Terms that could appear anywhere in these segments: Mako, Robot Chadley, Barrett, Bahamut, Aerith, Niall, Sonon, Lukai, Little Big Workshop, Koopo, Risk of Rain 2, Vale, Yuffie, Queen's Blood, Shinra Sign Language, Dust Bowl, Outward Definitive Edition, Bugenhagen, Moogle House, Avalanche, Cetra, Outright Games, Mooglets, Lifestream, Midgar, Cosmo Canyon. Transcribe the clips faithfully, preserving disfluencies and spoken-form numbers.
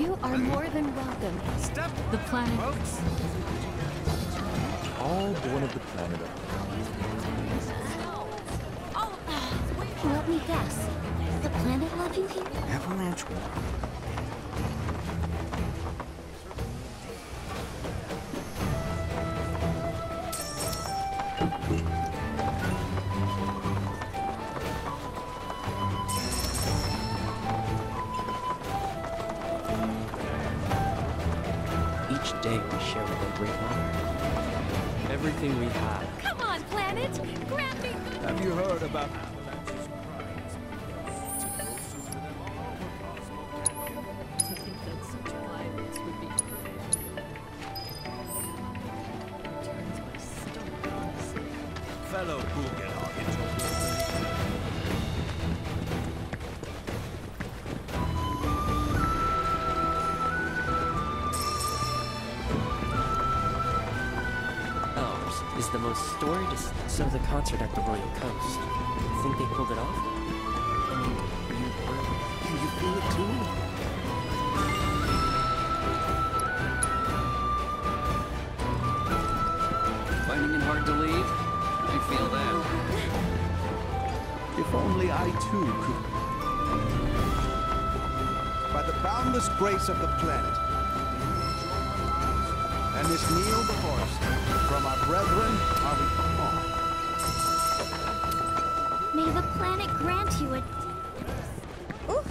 You are more than welcome. Step the planet. Folks. All born of the planet. Oh. Let me guess. The planet love you here? Avalanche. Everything we have. Come on, planet! Grab me! Have you heard about Avalanche's crimes? To think that such violence would be permitted turns my stomach on a sick. Fellow Bugenhagen the most storied so the concert at the Royal Coast. Think they pulled it off? You, you, you feel it too? Finding it hard to leave? I feel that. If only I too could. By the boundless grace of the planet, and this kneel before us, from our brethren are we far. May the planet grant you a... Oof.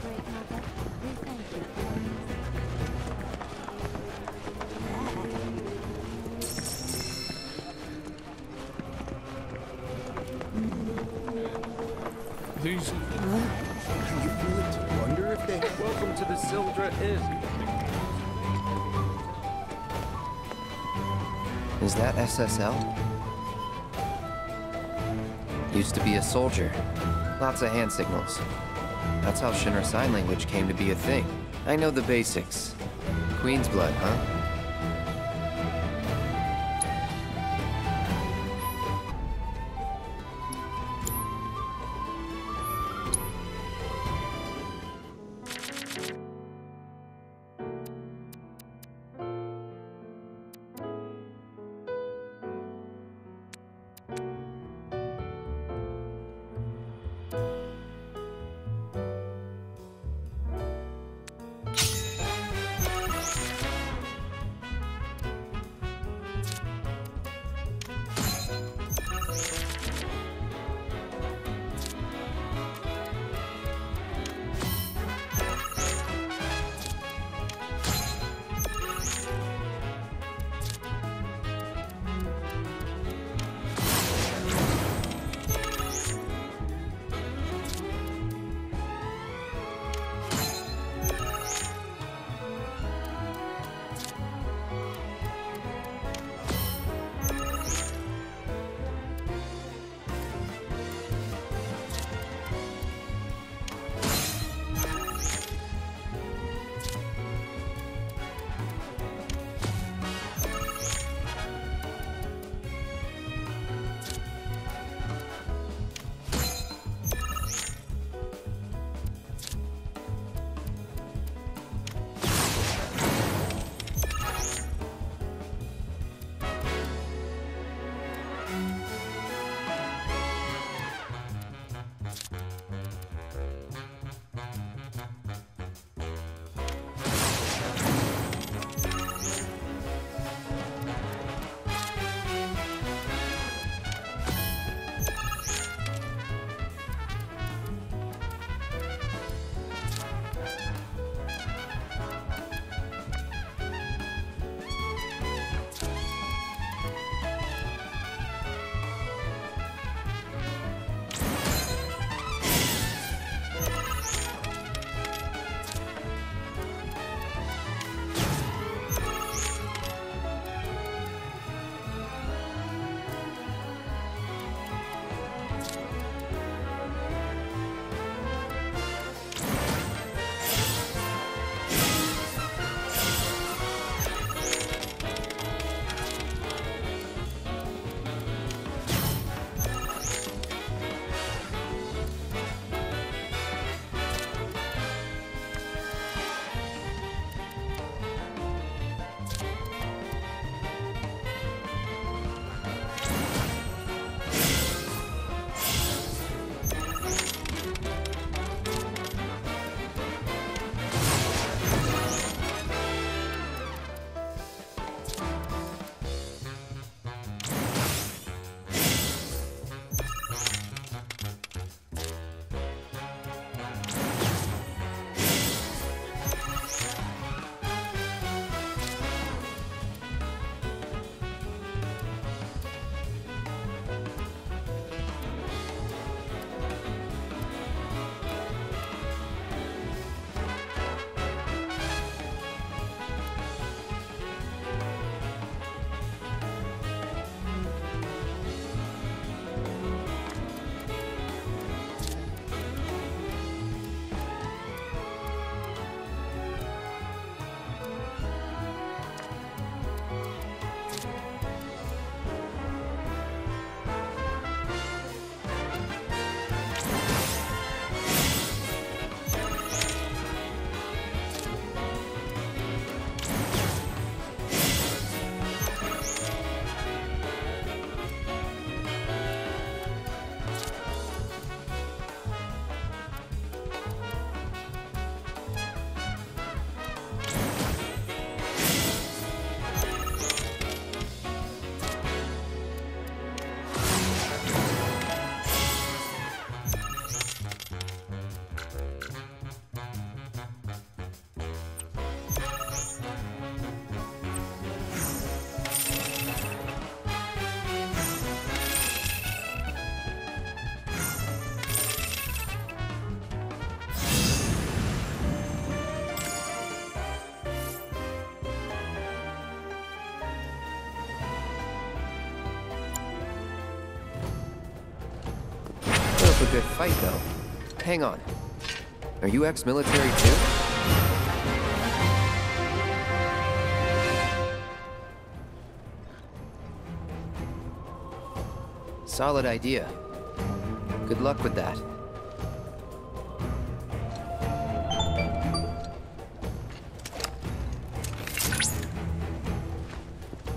Great mother, we thank you for this. These... Welcome to the Sildra Inn. Is that S S L? Used to be a soldier. Lots of hand signals. That's how Shinra Sign Language came to be a thing. I know the basics. Queen's Blood, huh? good fight, though. Hang on. Are you ex-military, too? Solid idea. Good luck with that.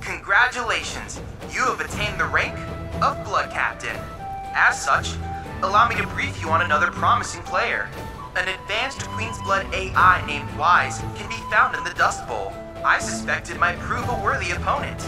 Congratulations! You have attained the rank of Blood Captain. As such, allow me to brief you on another promising player. An advanced Queen's Blood A I named Wise can be found in the Dust Bowl. I suspect it might prove a worthy opponent.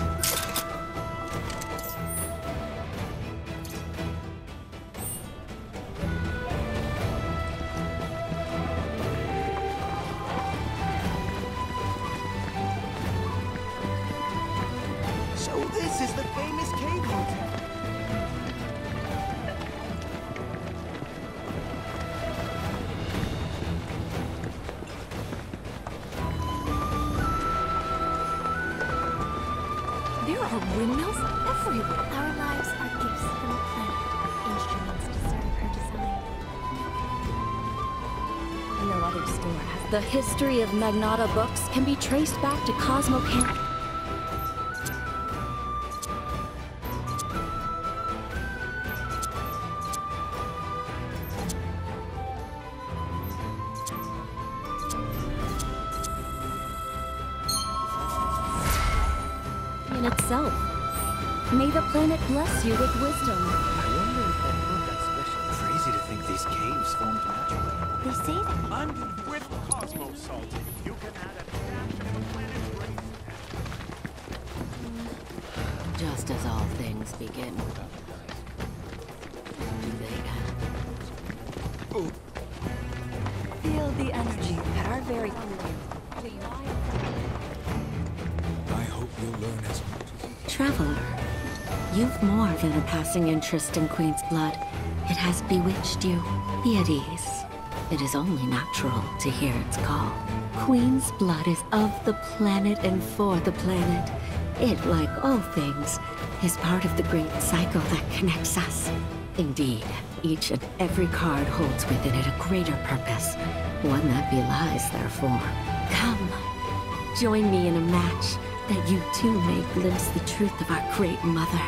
The history of Magnata books can be traced back to Cosmo Canyon. In itself, may the planet bless you with wisdom. I wonder if that weren't that special. Crazy to think these caves formed naturally. They say that. I'm Salt. You can add a dash of the planet's race. Just as all things begin, do they end? Feel the energy at our very core. I hope you'll learn as much. Traveler, you've more than a passing interest in Queen's Blood. It has bewitched you. Be at ease. It is only natural to hear its call. Queen's Blood is of the planet and for the planet. It, like all things, is part of the great cycle that connects us. Indeed, each and every card holds within it a greater purpose, one that belies their form. Come, join me in a match that you too may glimpse the truth of our great mother.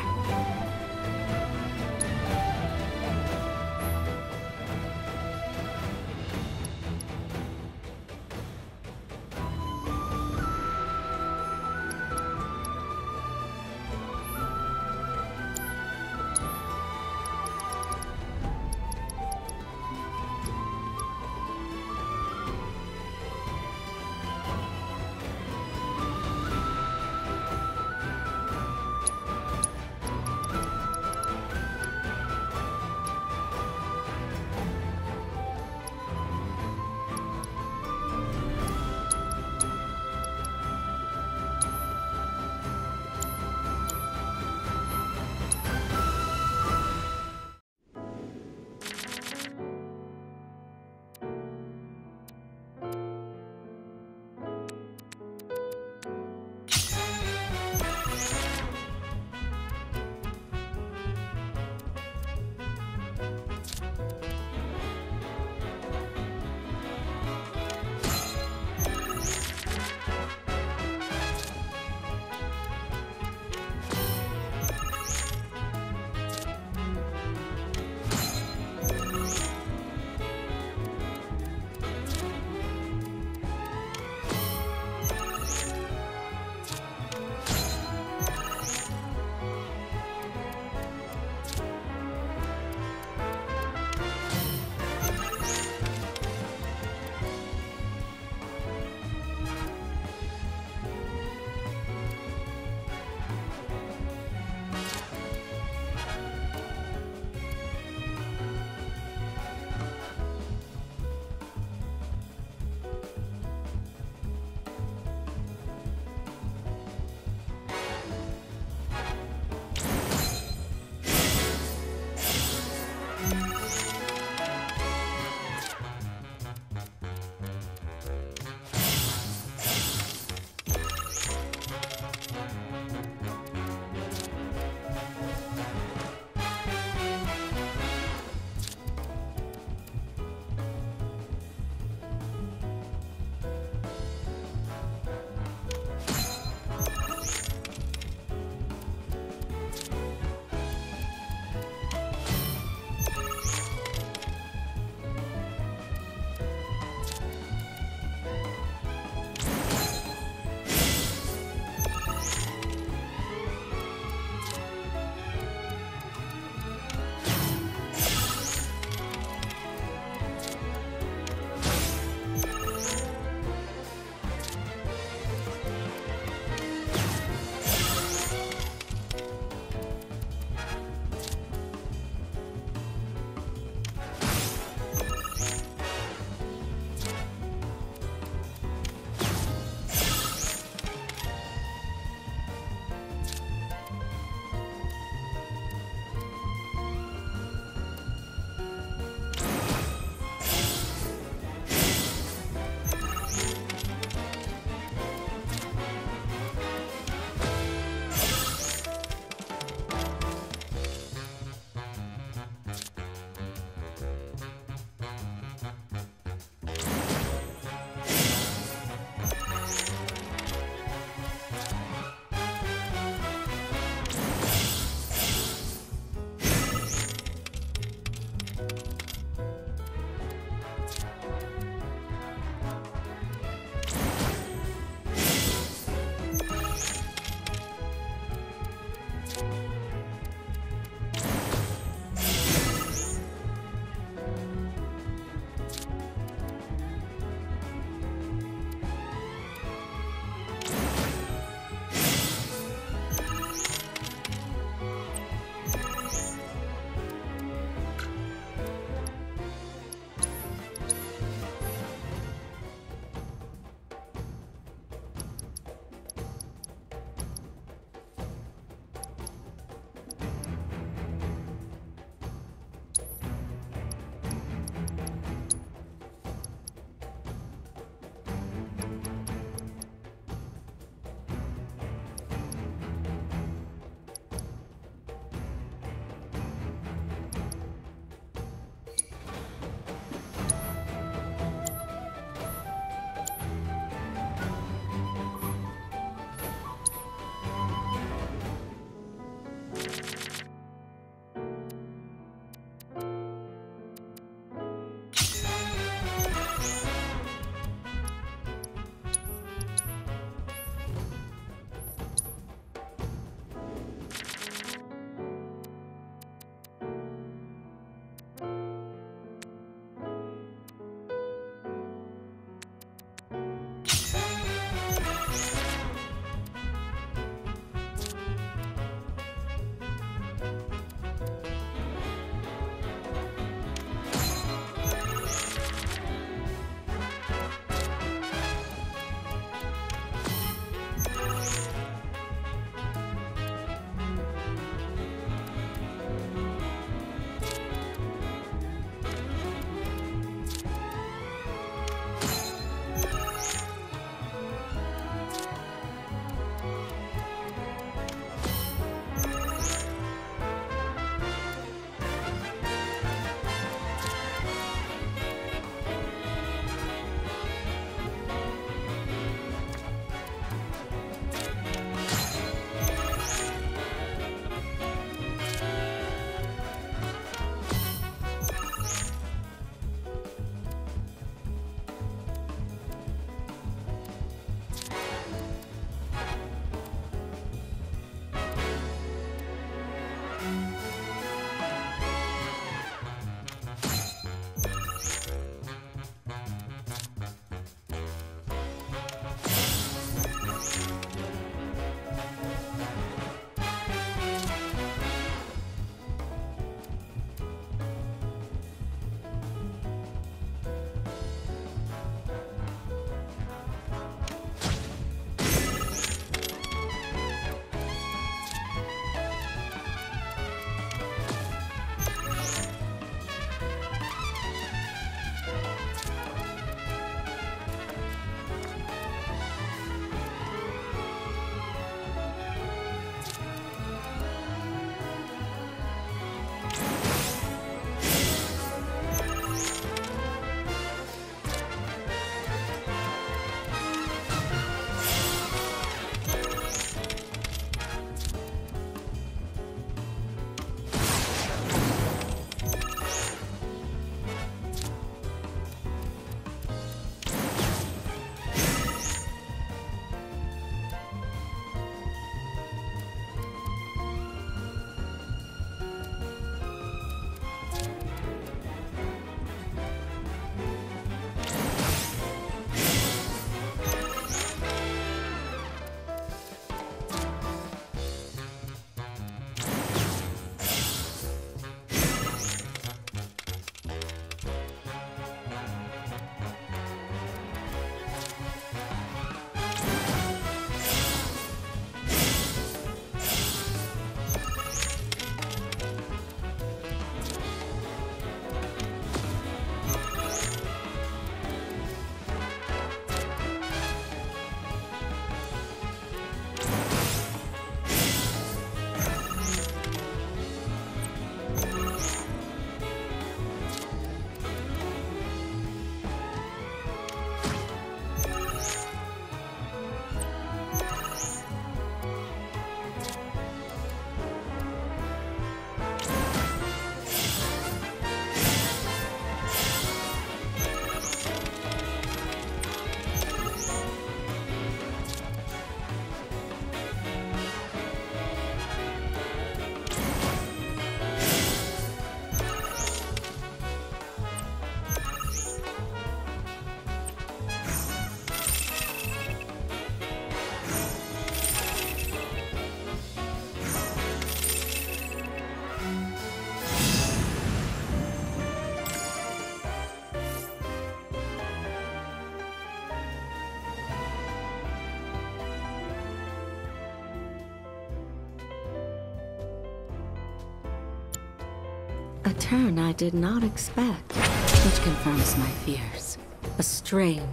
A turn I did not expect, which confirms my fears. A strange,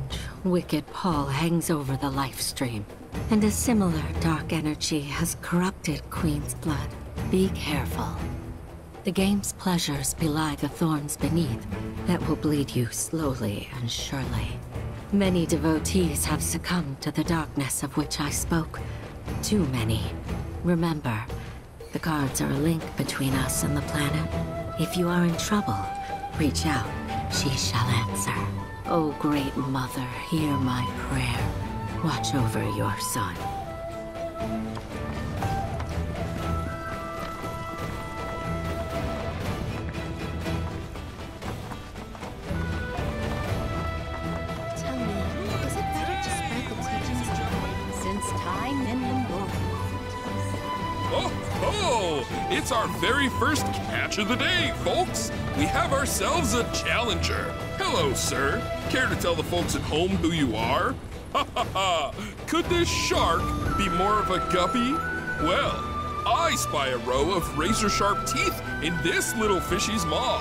wicked pall hangs over the life stream, and a similar dark energy has corrupted Queen's Blood. Be careful. The game's pleasures belie the thorns beneath that will bleed you slowly and surely. Many devotees have succumbed to the darkness of which I spoke. Too many. Remember, the cards are a link between us and the planet. If you are in trouble, reach out. She shall answer. Oh, great mother, hear my prayer. Watch over your son. It's our very first catch of the day, folks. We have ourselves a challenger. Hello, sir. Care to tell the folks at home who you are? Ha ha ha! Could this shark be more of a guppy? Well, I spy a row of razor-sharp teeth in this little fishie's maw.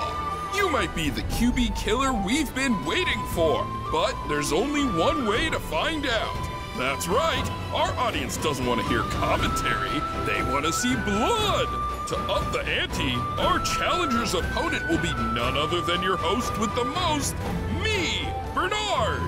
You might be the Q B killer we've been waiting for, but there's only one way to find out. That's right. Our audience doesn't want to hear commentary. They want to see blood. To up the ante, our challenger's opponent will be none other than your host with the most, me, Bernard.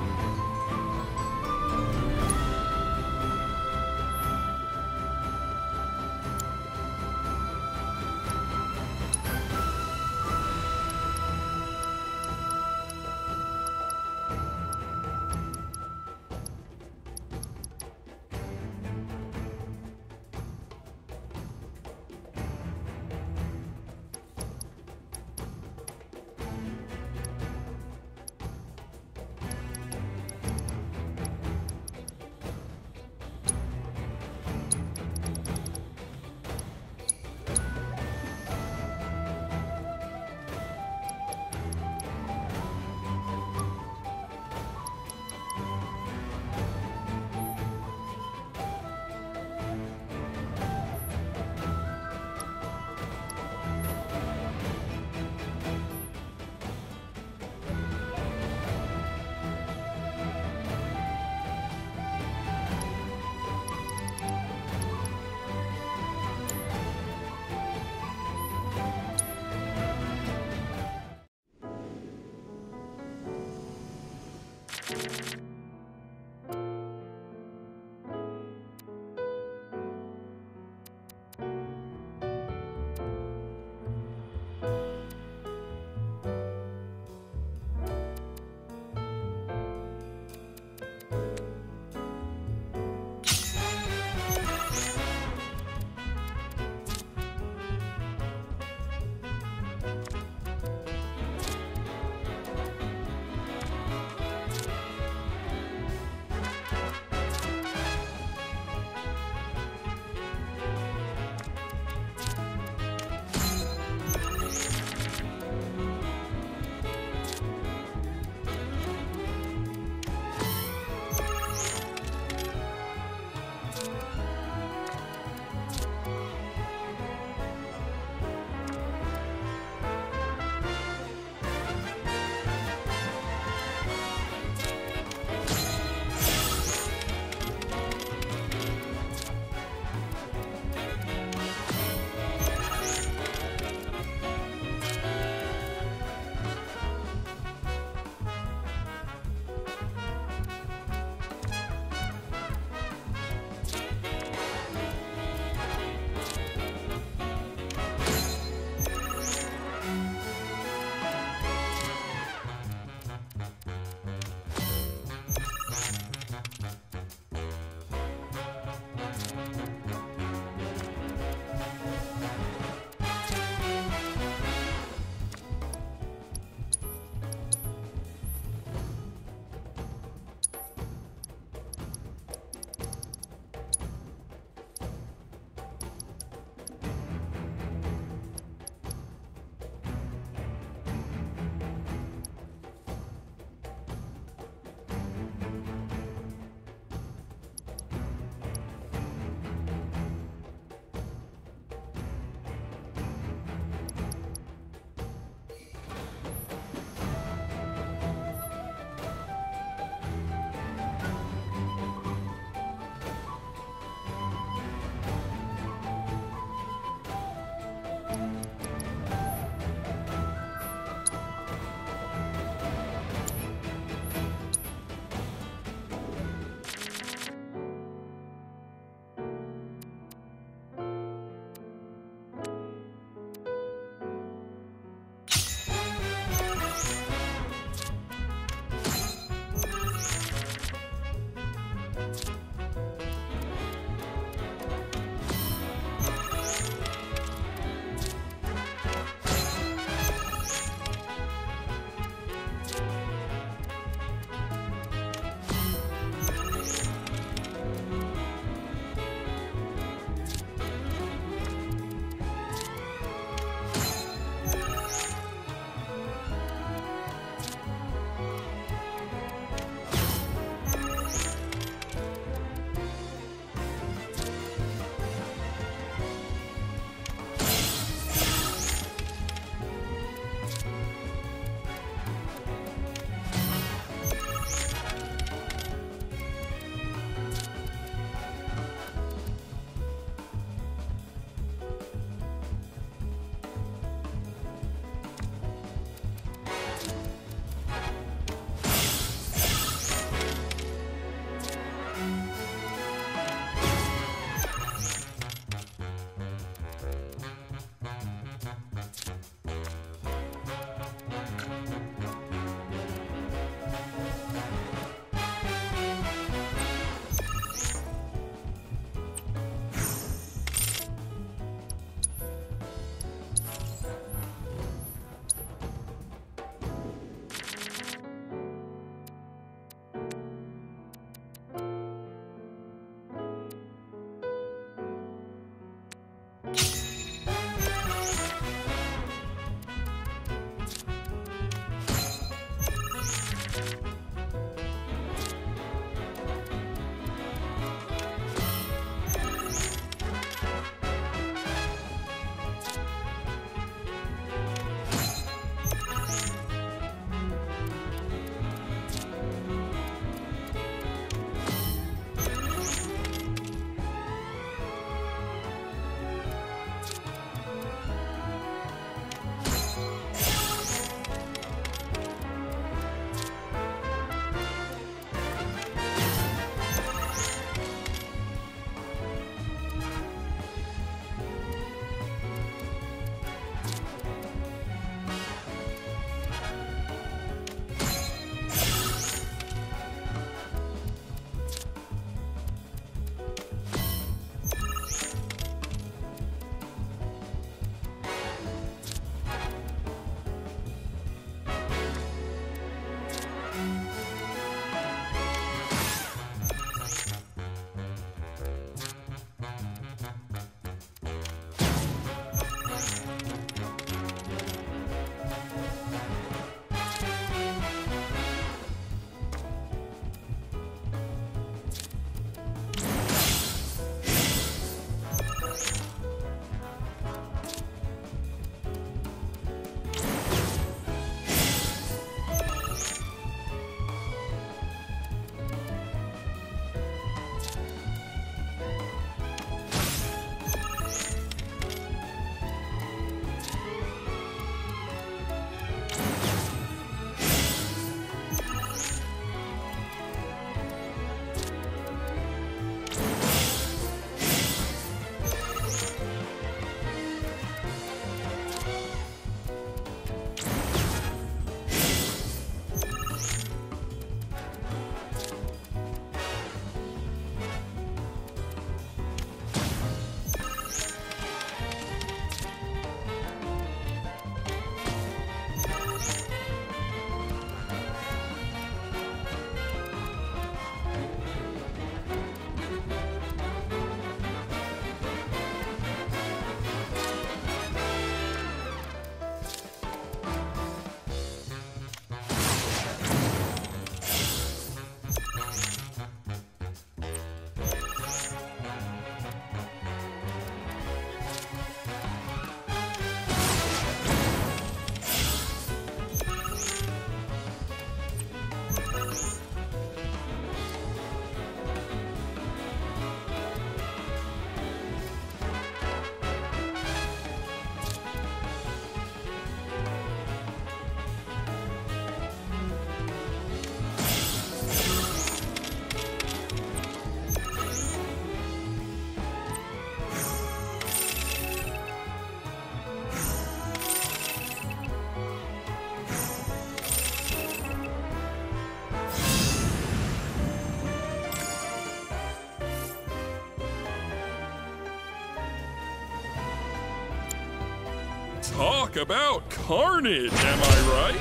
Talk about carnage, am I right?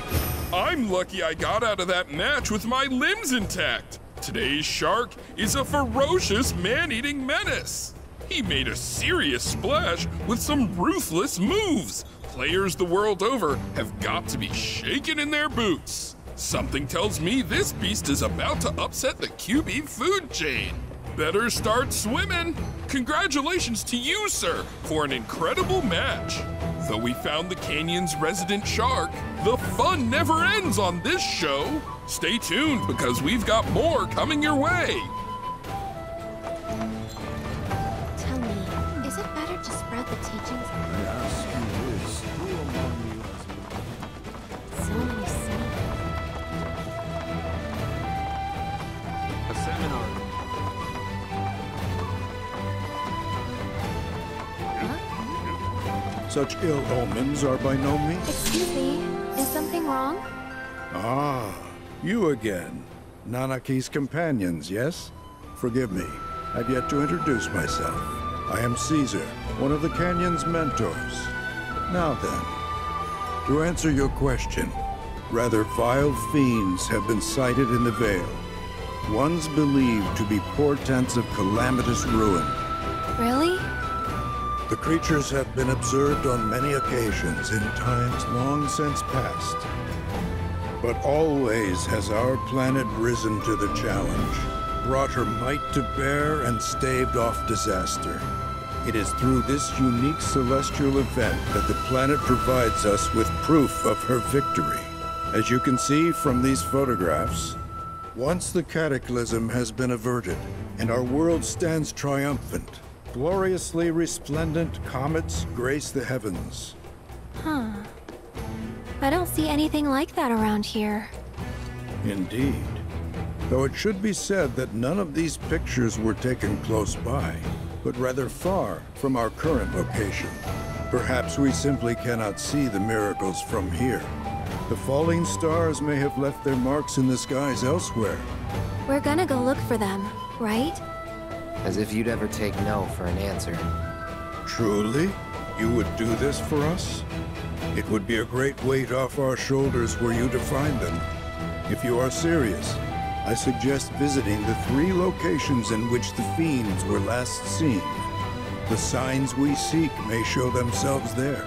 I'm lucky I got out of that match with my limbs intact. Today's shark is a ferocious man-eating menace. He made a serious splash with some ruthless moves. Players the world over have got to be shaken in their boots. Something tells me this beast is about to upset the Q B food chain. Better start swimming. Congratulations to you, sir, for an incredible match. Though we found the canyon's resident shark, the fun never ends on this show. Stay tuned because we've got more coming your way. Tell me, is it better to spread the teachings? So many cities. A seminar. Such ill omens are by no means. Excuse me, is something wrong? Ah, you again. Nanaki's companions, yes? Forgive me, I've yet to introduce myself. I am Caesar, one of the canyon's mentors. Now then, to answer your question, rather vile fiends have been sighted in the Vale. One's believed to be portents of calamitous ruin. Really? The creatures have been observed on many occasions in times long since past. But always has our planet risen to the challenge, brought her might to bear and staved off disaster. It is through this unique celestial event that the planet provides us with proof of her victory. As you can see from these photographs, once the cataclysm has been averted and our world stands triumphant, gloriously resplendent comets grace the heavens. Huh. I don't see anything like that around here. Indeed. Though it should be said that none of these pictures were taken close by, but rather far from our current location. Perhaps we simply cannot see the miracles from here. The falling stars may have left their marks in the skies elsewhere. We're gonna go look for them, right? As if you'd ever take no for an answer. Truly? You would do this for us? It would be a great weight off our shoulders were you to find them. If you are serious, I suggest visiting the three locations in which the fiends were last seen. The signs we seek may show themselves there.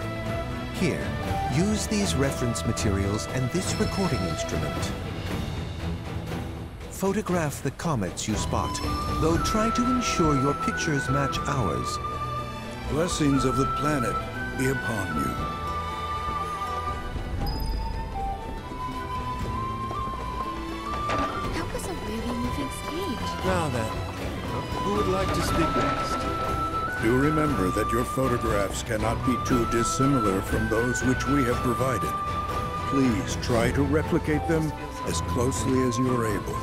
Here, use these reference materials and this recording instrument. Photograph the comets you spot, though try to ensure your pictures match ours. Blessings of the planet be upon you. That was a really moving stage. Now then, who would like to speak next? Do remember that your photographs cannot be too dissimilar from those which we have provided. Please try to replicate them as closely as you are able.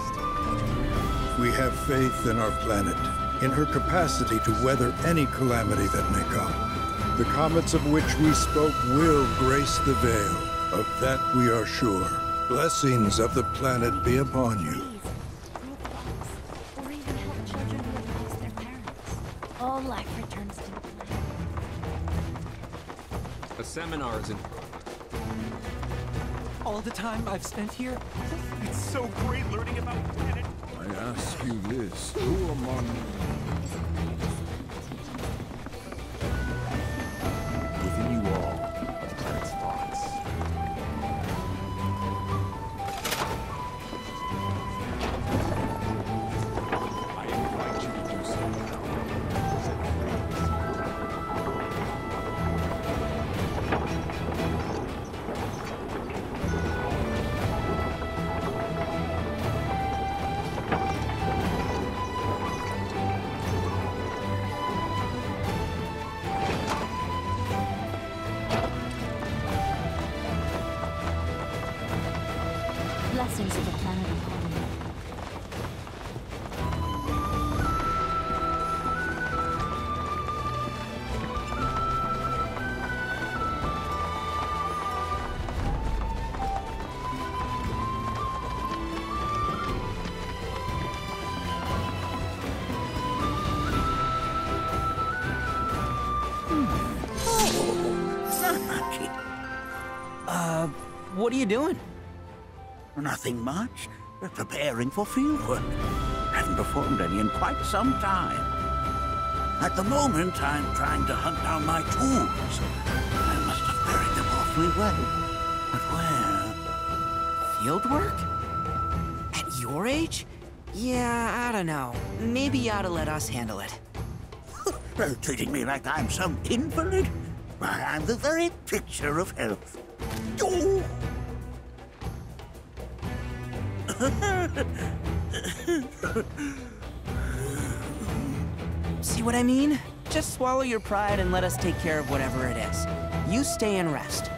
We have faith in our planet, in her capacity to weather any calamity that may come. The comets of which we spoke will grace the Vale. Of that we are sure. Blessings of the planet be upon you. Or even help children realize their parents. All life returns to the planet. A seminar is in. All the time I've spent here, it's so great learning about the planet. I ask you this, who among you? Within you all, a parent's thoughts. I invite you to do something. What are you doing? Nothing much. We're preparing for field work. Haven't performed any in quite some time. At the moment, I'm trying to hunt down my tools. I must have buried them awfully well. But where? Field work? At your age? Yeah, I don't know. Maybe you ought to let us handle it. Well, treating me like I'm some invalid? Why, I'm the very picture of health. Oh! See what I mean? Just swallow your pride and let us take care of whatever it is. You stay and rest.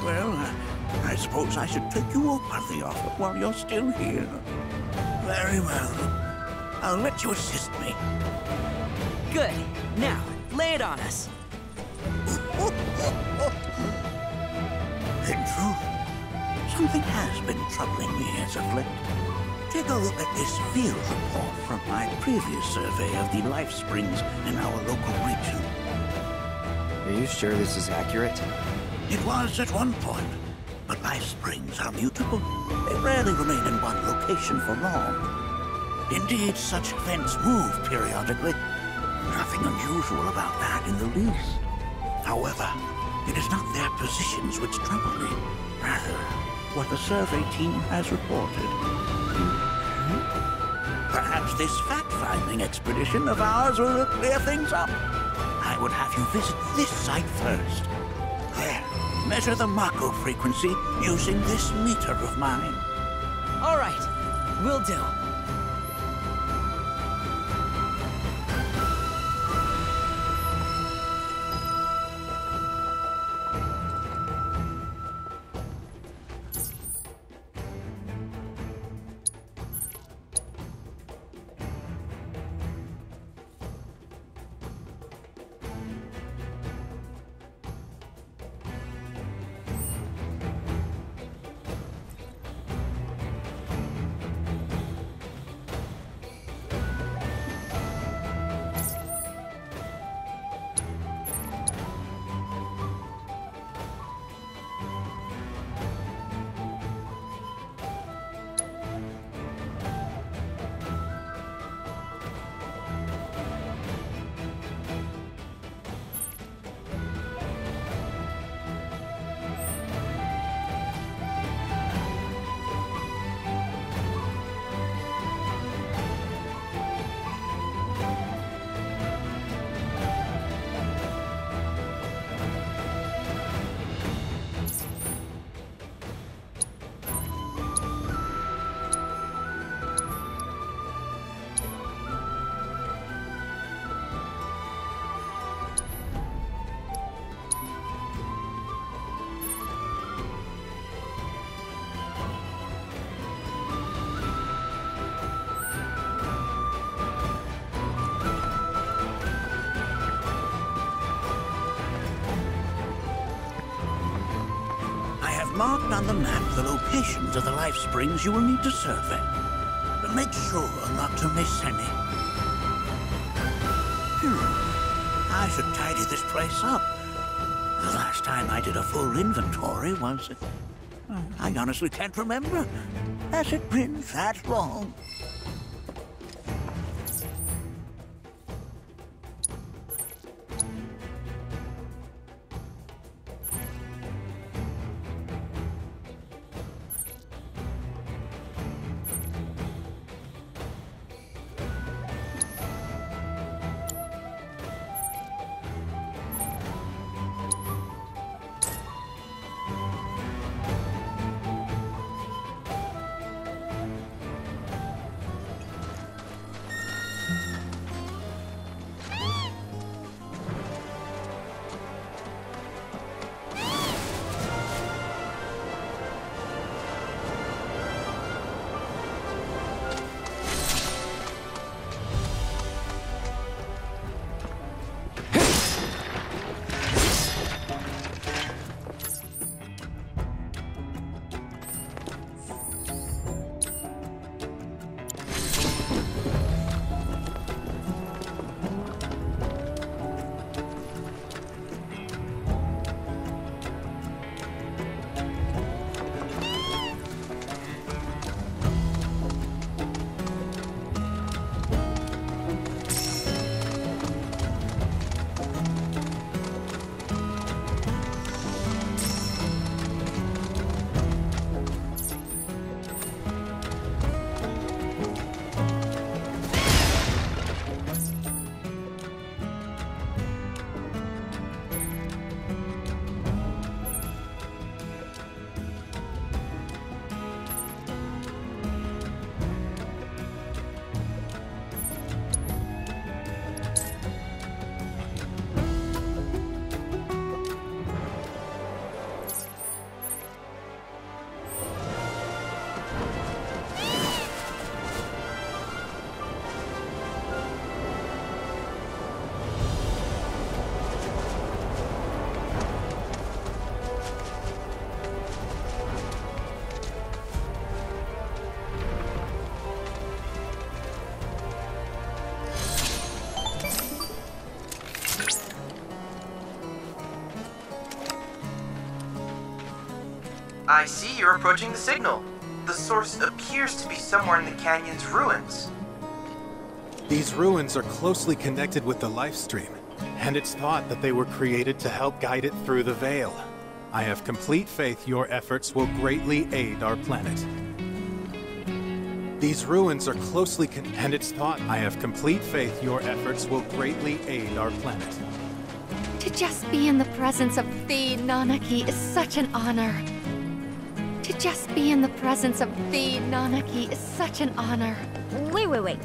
Well, I suppose I should take you up on the offer while you're still here. Very well. I'll let you assist me. Good. Now, lay it on us. In truth, something has been troubling me as of late. Take a look at this field report from my previous survey of the life springs in our local region. Are you sure this is accurate? It was at one point, but life springs are mutable. They rarely remain in one location for long. Indeed, such events move periodically. Nothing unusual about that in the least. However, it is not their positions which trouble me, rather what the survey team has reported. Mm-hmm. Perhaps this fact-finding expedition of ours will clear things up. I would have you visit this site first. There, measure the Mako frequency using this meter of mine. All right, will do. Marked on the map the locations of the life springs you will need to survey. But make sure not to miss any. Hmm. I should tidy this place up. The last time I did a full inventory was... I honestly can't remember. Has it been that long? I see you're approaching the signal. The source appears to be somewhere in the canyon's ruins. These ruins are closely connected with the Lifestream, and it's thought that they were created to help guide it through the Vale. I have complete faith your efforts will greatly aid our planet. These ruins are closely con- and it's thought I have complete faith your efforts will greatly aid our planet. To just be in the presence of the Nanaki is such an honor. To just be in the presence of the Nanaki is such an honor. Wait, wait, wait.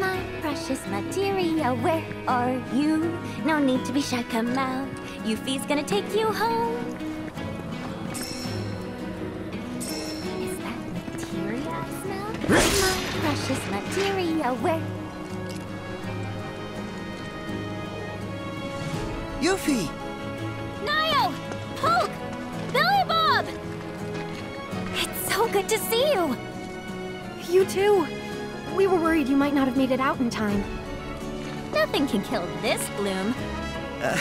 My precious materia, where are you? No need to be shy, come out. Yuffie's gonna take you home. Is that materia smell? My precious materia, where? Yuffie! Niall! Hulk! Billy Bob! It's so good to see you! You too. We were worried you might not have made it out in time. Nothing can kill this bloom. Uh,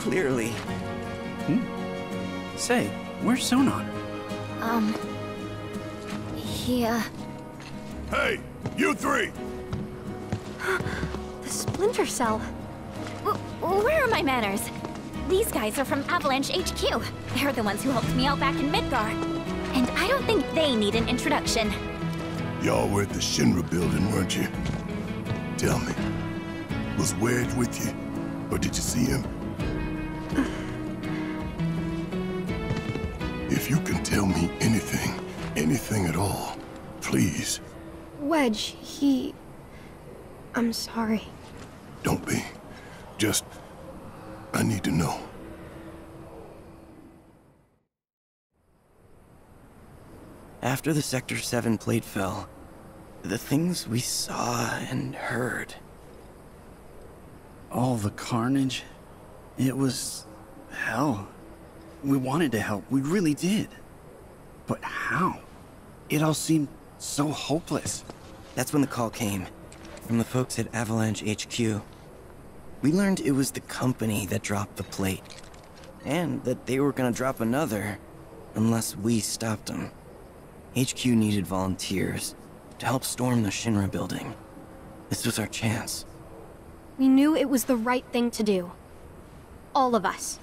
Clearly. Hmm? Say, where's Sonon? Um... He, uh... Hey! You three! The Splinter Cell. W where are my manners? These guys are from Avalanche H Q. They're the ones who helped me out back in Midgar. And I don't think they need an introduction. Y'all were at the Shinra building, weren't you? Tell me, was Wedge with you? Or did you see him? If you can tell me anything, anything at all, please. Wedge, he... I'm sorry. Don't be. Just... I need to know. After the Sector seven plate fell, the things we saw and heard... All the carnage, it was... hell. We wanted to help, we really did. But how? It all seemed so hopeless. That's when the call came, from the folks at Avalanche H Q. We learned it was the company that dropped the plate, and that they were gonna drop another, unless we stopped them. H Q needed volunteers to help storm the Shinra building. This was our chance. We knew it was the right thing to do. All of us.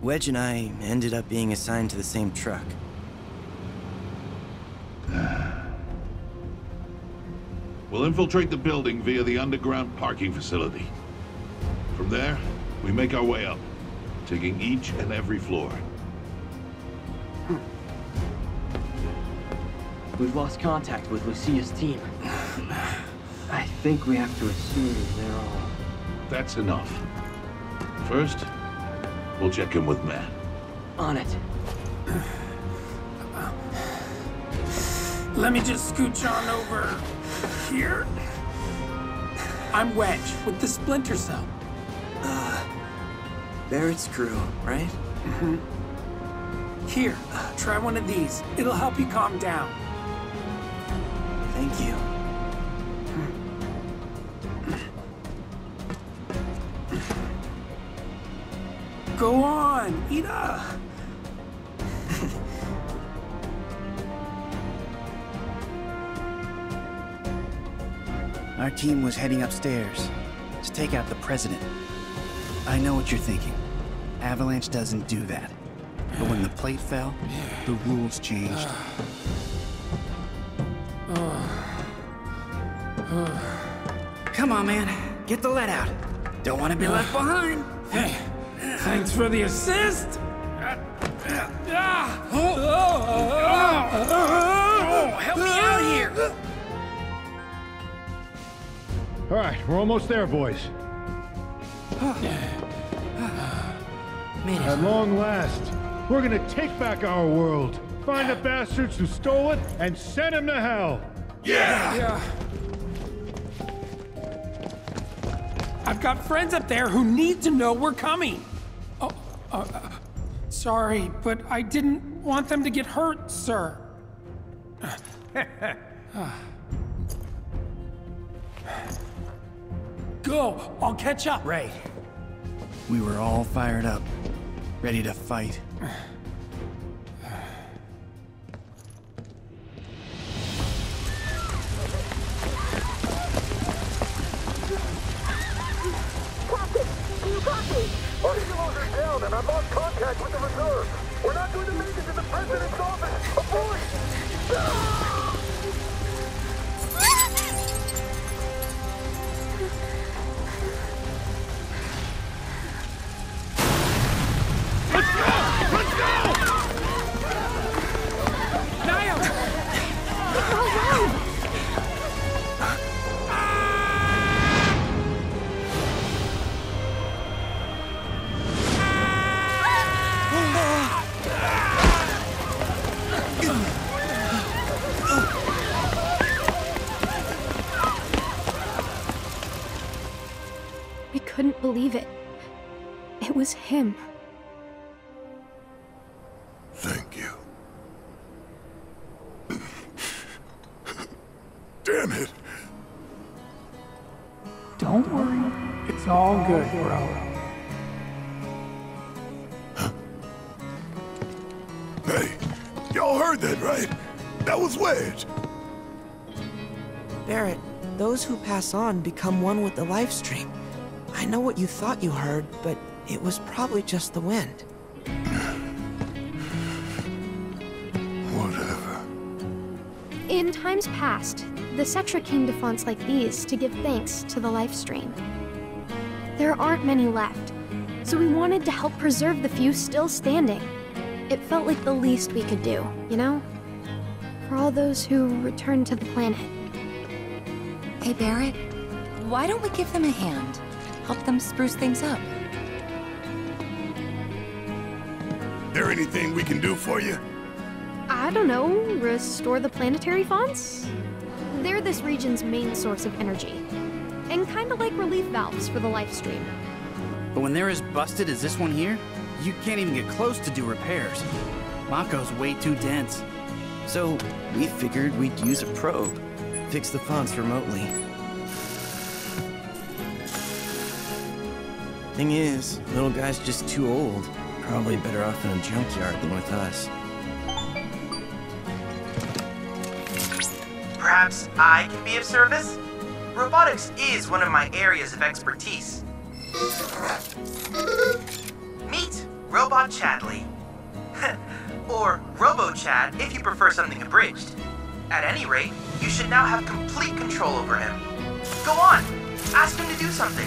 Wedge and I ended up being assigned to the same truck. We'll infiltrate the building via the underground parking facility. From there, we make our way up, taking each and every floor. We've lost contact with Lucia's team. I think we have to assume they're all... That's enough. First, we'll check in with Matt. On it. Let me just scooch on over here. I'm Wedge with the Splinter Cell. Uh, Barrett's crew, right? Mm-hmm. Here, try one of these. It'll help you calm down. Thank you. Go on, eat up. Our team was heading upstairs to take out the president. I know what you're thinking. Avalanche doesn't do that. But when the plate fell, the rules changed. Come on, man. Get the lead out. Don't want to be left behind. Hey. Thanks for the assist! Oh, oh, help me out here! Alright, we're almost there, boys. At long last, we're gonna take back our world, find the bastards who stole it, and send them to hell! Yeah! Yeah. I've got friends up there who need to know we're coming! Oh, uh, uh, sorry, but I didn't want them to get hurt, sir. go. I'll catch up. Right. We were all fired up, ready to fight. Captain, do you copy? Our helos are down and I've lost contact with the reserve. We're not going to make it to the president's office. A voice! Ah! Believe it. It was him. Thank you. Damn it. Don't worry. It's all good, bro. Huh? Hey, y'all heard that, right? That was Wedge. Barrett, those who pass on become one with the life stream. I know what you thought you heard, but it was probably just the wind. Whatever. In times past, the Cetra came to fonts like these to give thanks to the Lifestream. There aren't many left, so we wanted to help preserve the few still standing. It felt like the least we could do, you know? For all those who returned to the planet. Hey, Barrett, why don't we give them a hand? Help them spruce things up. There anything we can do for you? I don't know. Restore the planetary fonts? They're this region's main source of energy. And kind of like relief valves for the life stream. But when they're as busted as this one here, you can't even get close to do repairs. Mako's way too dense. So we figured we'd use a probe. Fix the fonts remotely. Thing is, little guy's just too old. Probably better off in a junkyard than with us. Perhaps I can be of service? Robotics is one of my areas of expertise. Meet Robot Chadley. Or Robo Chad if you prefer something abridged. At any rate, you should now have complete control over him. Go on, ask him to do something.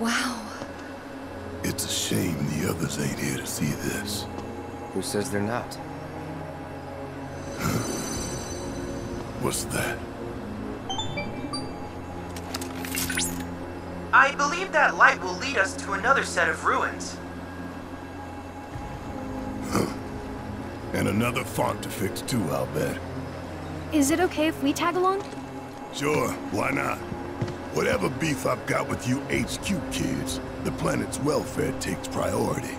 Wow. It's a shame the others ain't here to see this. Who says they're not? What's that? I believe that light will lead us to another set of ruins. And another font to fix too, I'll bet. Is it okay if we tag along? Sure, why not? Whatever beef I've got with you H Q kids, the planet's welfare takes priority.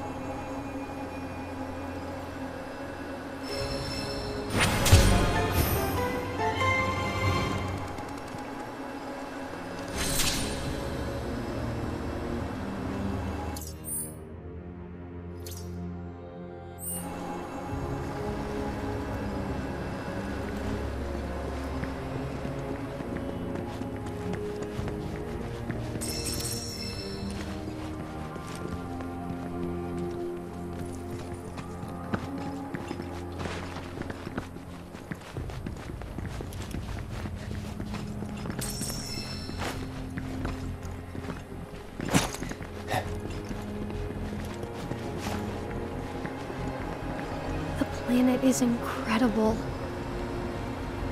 Is incredible.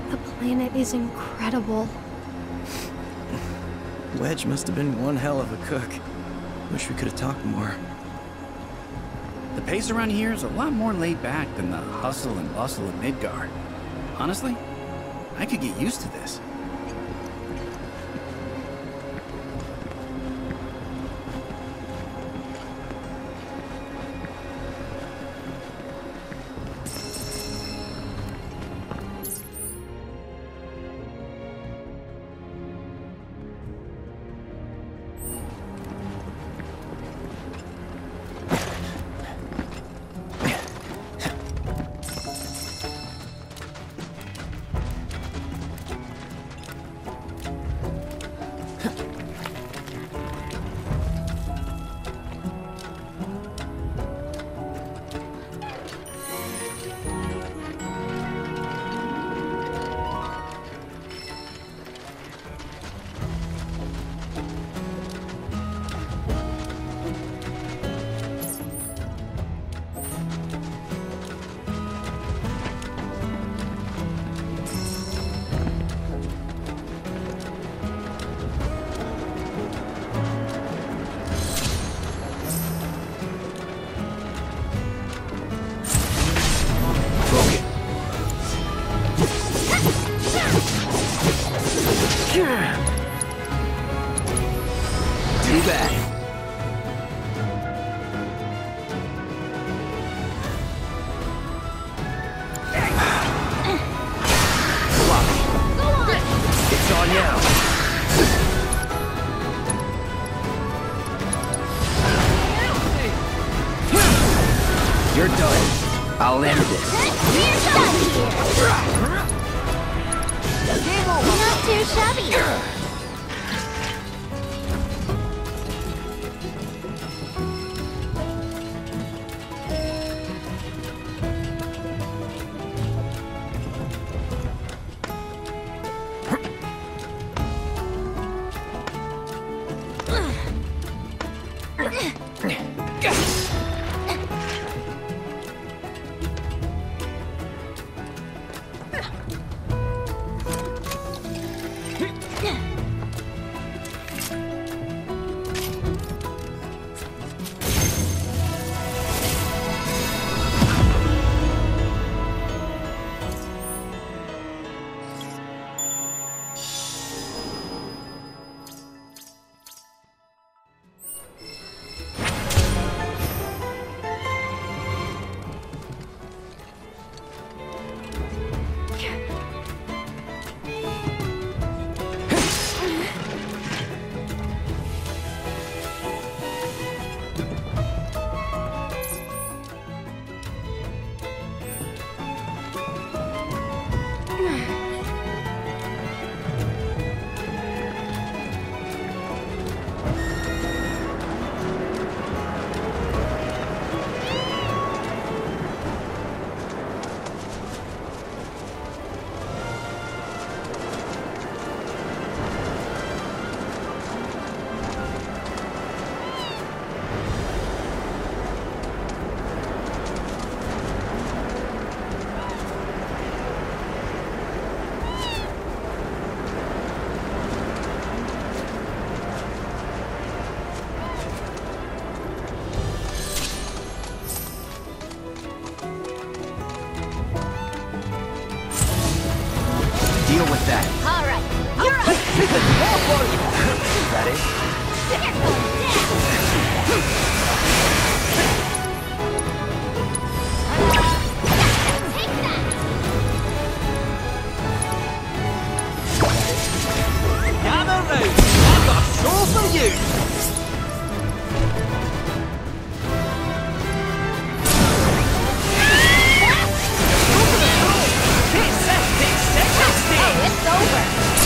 The planet is incredible. Wedge must have been one hell of a cook. Wish we could have talked more. The pace around here is a lot more laid back than the hustle and bustle of Midgar. Honestly, I could get used to this. Yeah. deal with that. All right, you're up. Is that it? They're going down. Take that. Gather round. I've got a show for you. Oh, it's over.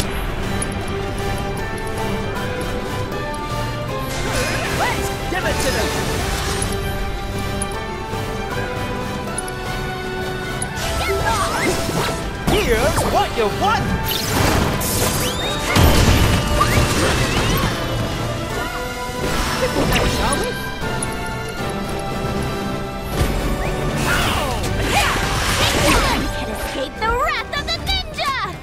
Give it to them! Here's what you want! Shall we? None can escape the wrath of the ninja!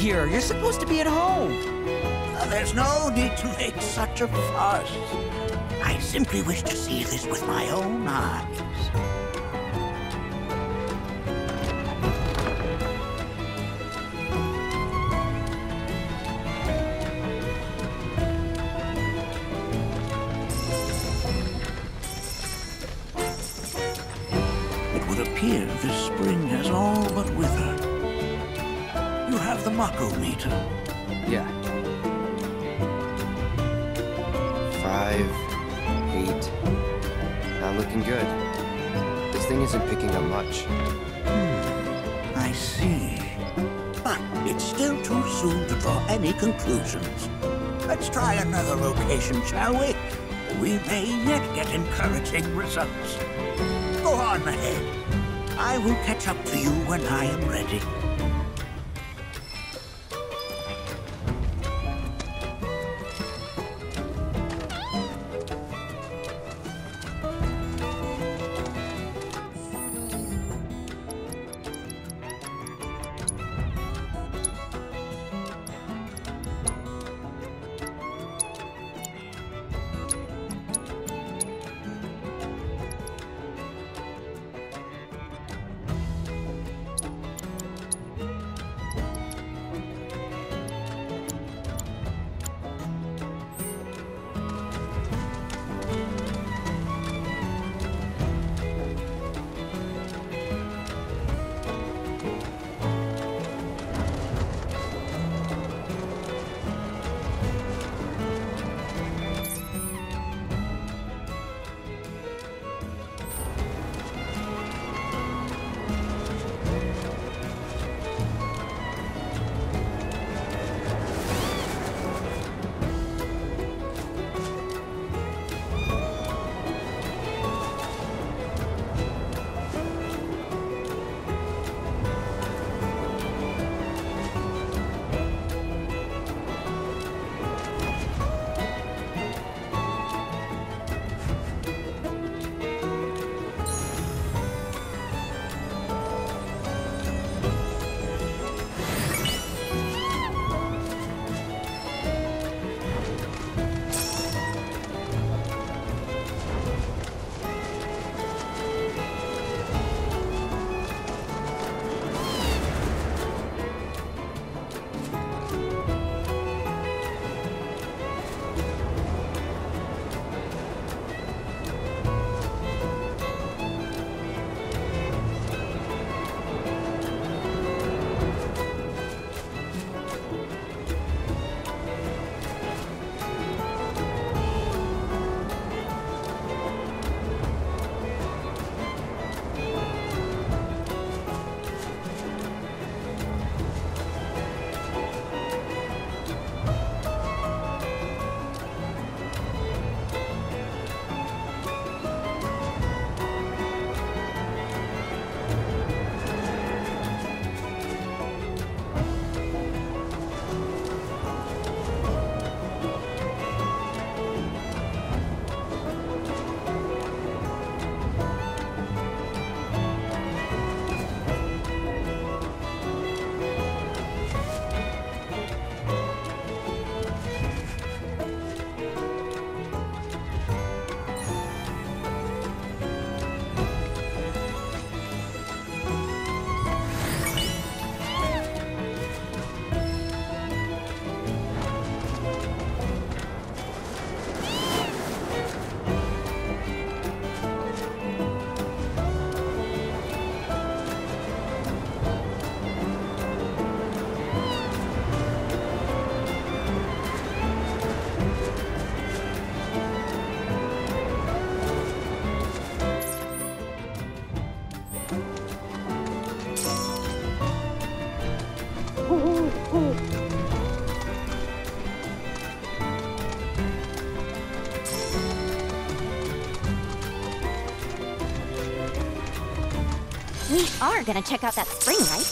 Here. You're supposed to be at home. Uh, there's no need to make such a fuss. I simply wish to see this with my own eyes. It would appear this spring has all but withered. You have the Mako meter. Yeah. Five, eight. Not looking good. This thing isn't picking up much. Hmm. I see. But it's still too soon to draw any conclusions. Let's try another location, shall we? We may yet get encouraging results. Go on ahead. I will catch up to you when I am ready. We are gonna check out that spring, right?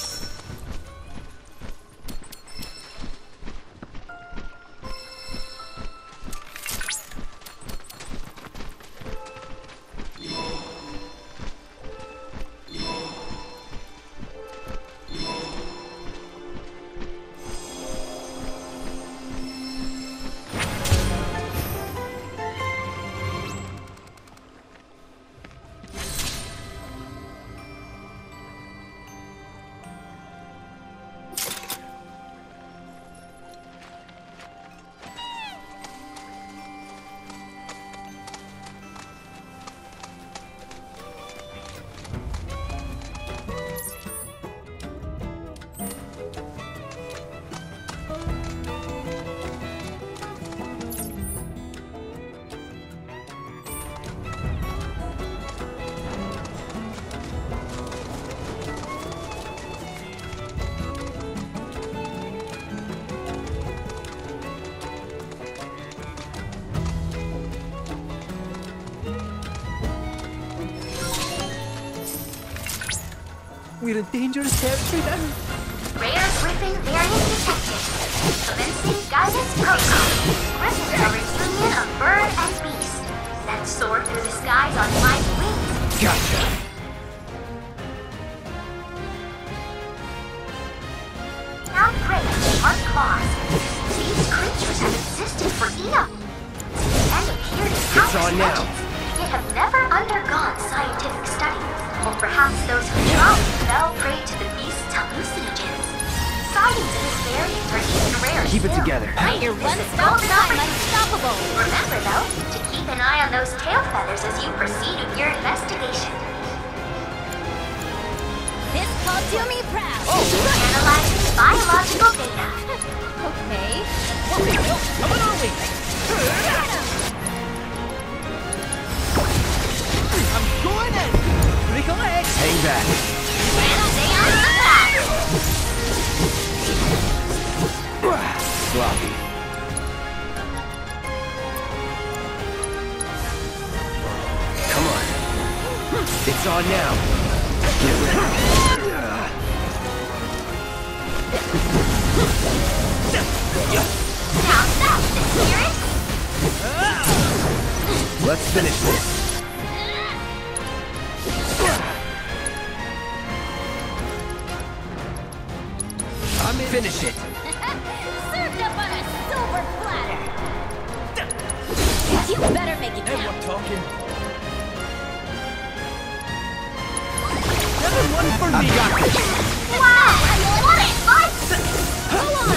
We're in dangerous territory now. Rare Griffin variant detected. Commencing guidance protocol. Griffins are a union of bird and beast that soar through the skies on light wings. Gotcha. Now prey on claws. These creatures have existed for eons and appear to countless legends, yet have never undergone scientific studies. Or perhaps those who drowned fell prey to the beast's hallucinogens. Sightings of this variant are even rarer. Keep it together. Right, you're one stop time, unstoppable. Remember, though, to keep an eye on those tail feathers as you proceed with your investigation. This will do me proud. Oh, analyzing biological data. Okay. Okay, come on, are we? I'm going in. Recollect. Hang back. Sloppy. Come on. It's on now. Get ready. Now stop the spirit. Let's finish this. Finish it. Served up on a silver platter. You better make it count. Everyone talking. Another one for me. Wow! What it was? Hold on.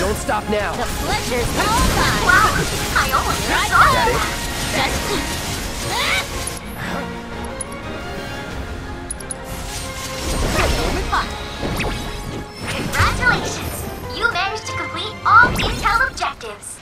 Don't stop now. The pleasure's all mine. Wow! I almost got it. Congratulations! You managed to complete all intel objectives!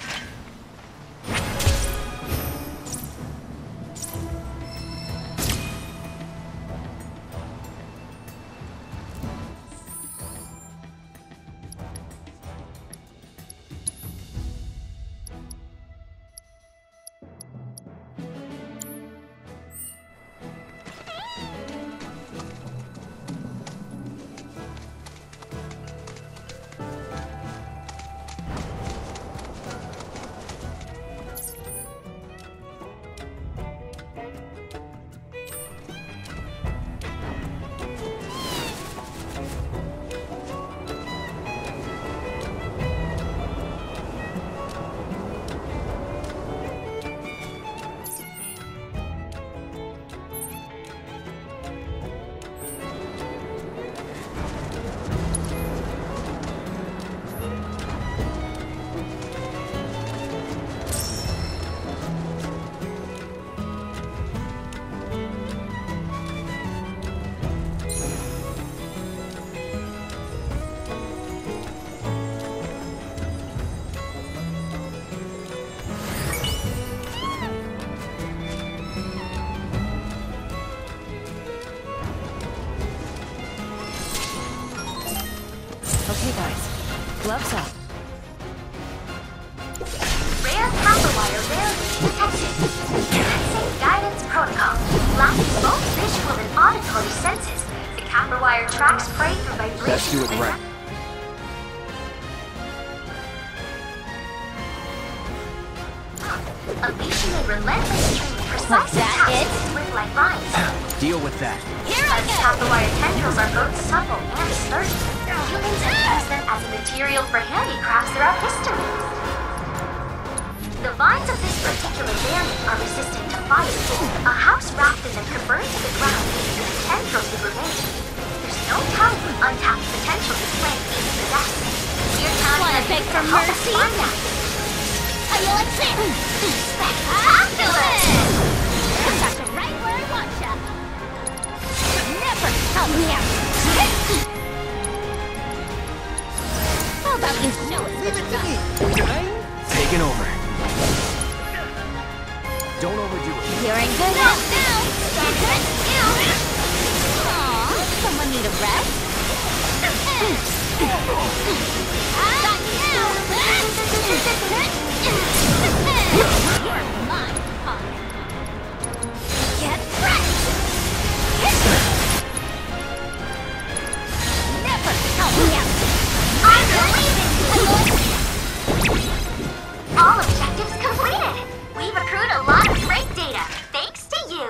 Gloves up. Rare Data copper wire barrier detected. Same guidance protocol. Lacking both visual and auditory senses, the copper wire tracks prey through vibrations. Let's do it right. A leisurely, relentless stream of precise attacks with like lines. Deal with that. Here I go! As copper wire tendrils are both supple and sturdy, humans have used them as a material for handicrafts throughout history. The vines of this particular variant are resistant to fire. A house wrapped in them could burn to the ground if the tendrils would remain. There's no telling what untapped potential this plant may possess. We're not going to beg for mercy. I will accept. Spectacular! You've got you right where I want ya. You'll never help me out. How about you show it? Leave it to me. Taking over. Don't overdo it. You're in good health now. Aw, someone need a rest? I got you now. You're mine, Pop. Get fresh. Never help me out. I believe in you. All objectives completed! We've accrued a lot of great data, thanks to you!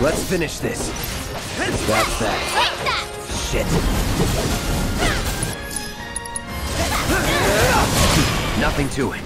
Let's finish this. That's that. Take that. Shit. Nothing to it.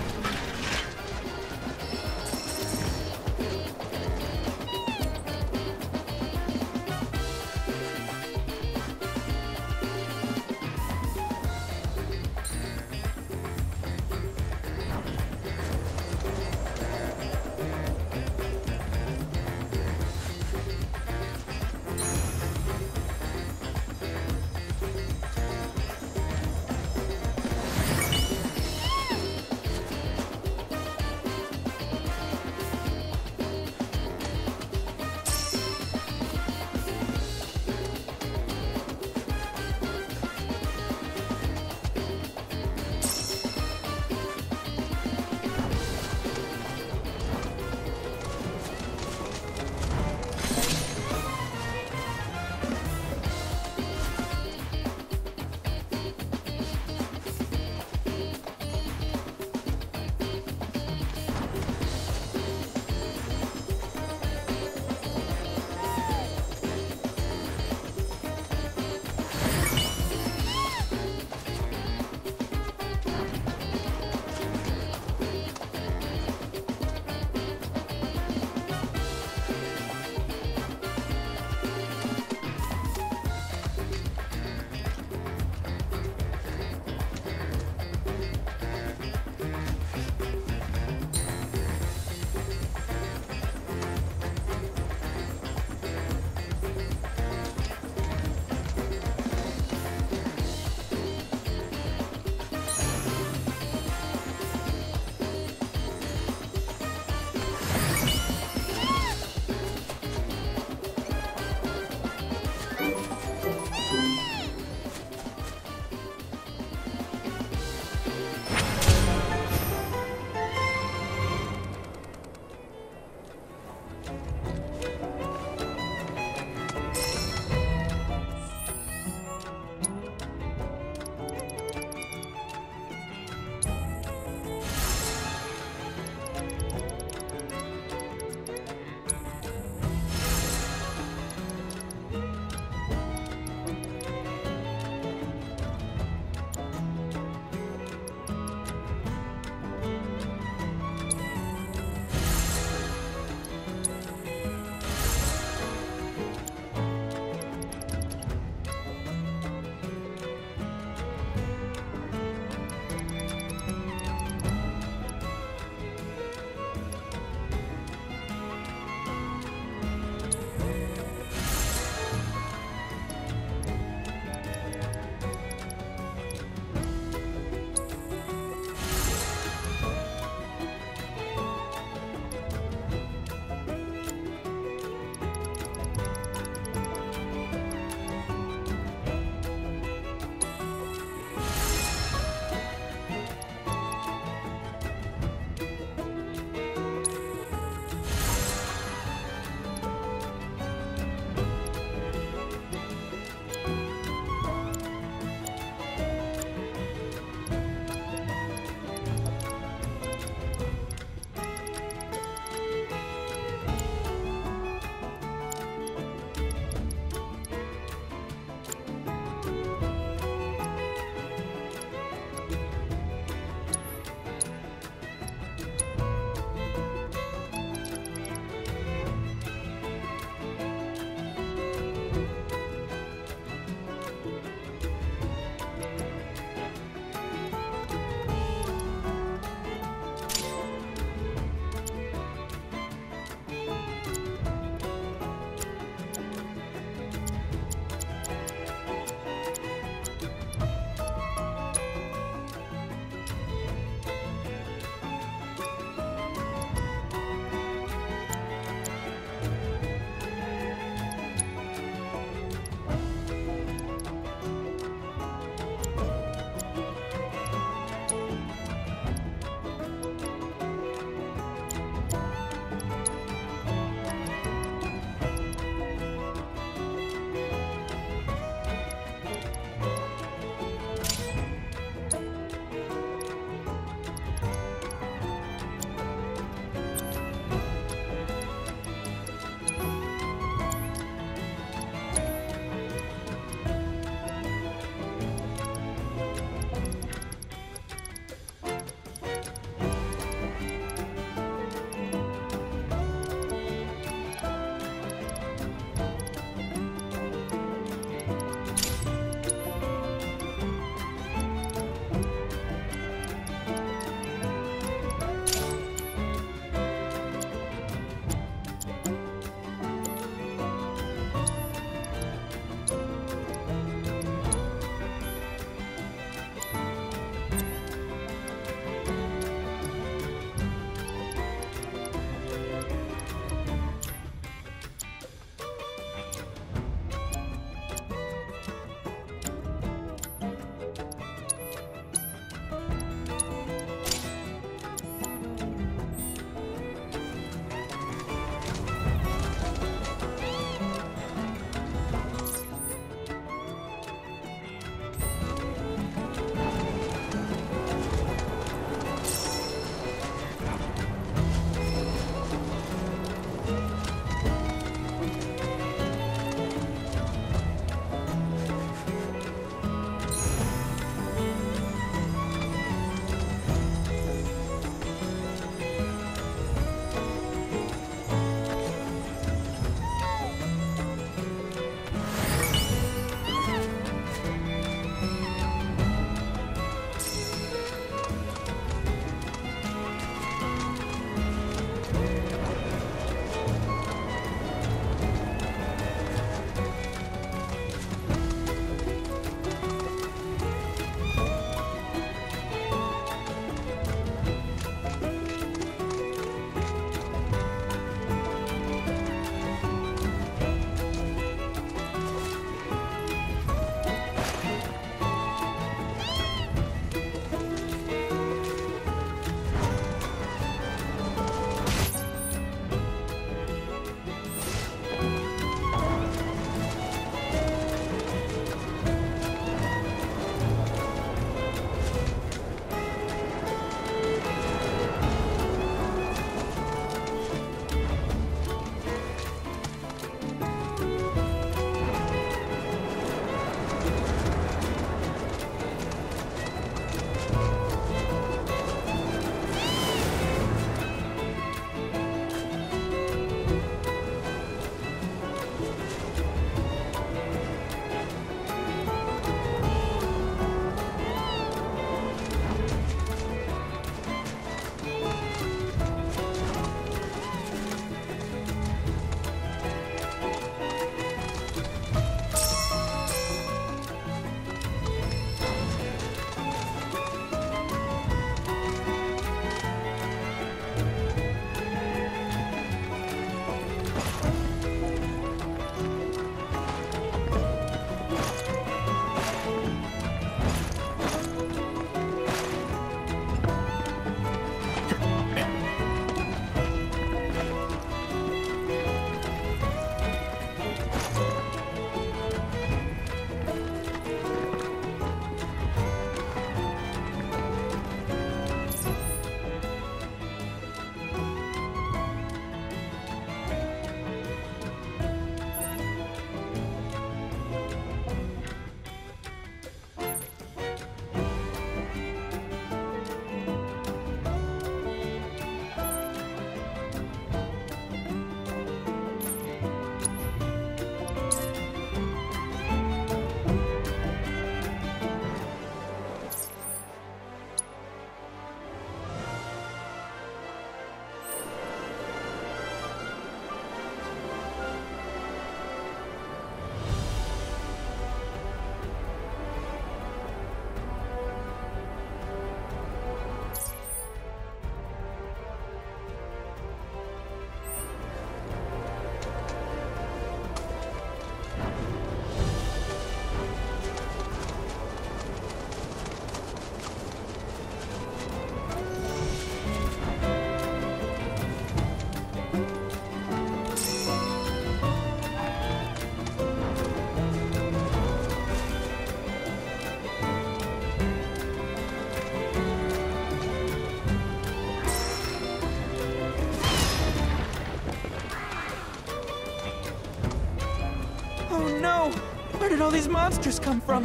did all these monsters come from?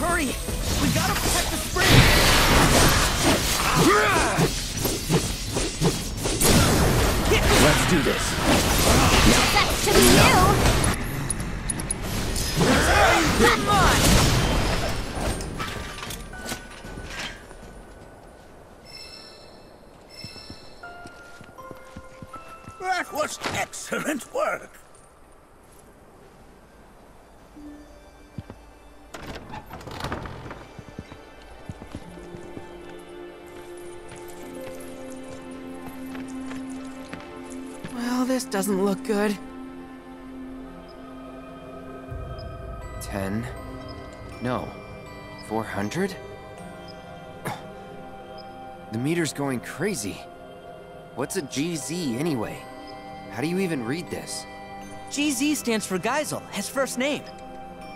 Hurry! We gotta protect the spring! Let's do this. That's to be you! Come on! That was excellent work. Well, this doesn't look good. Ten? No. Four hundred? The meter's going crazy. What's a G Z anyway? How do you even read this? G Z stands for Geisel, his first name.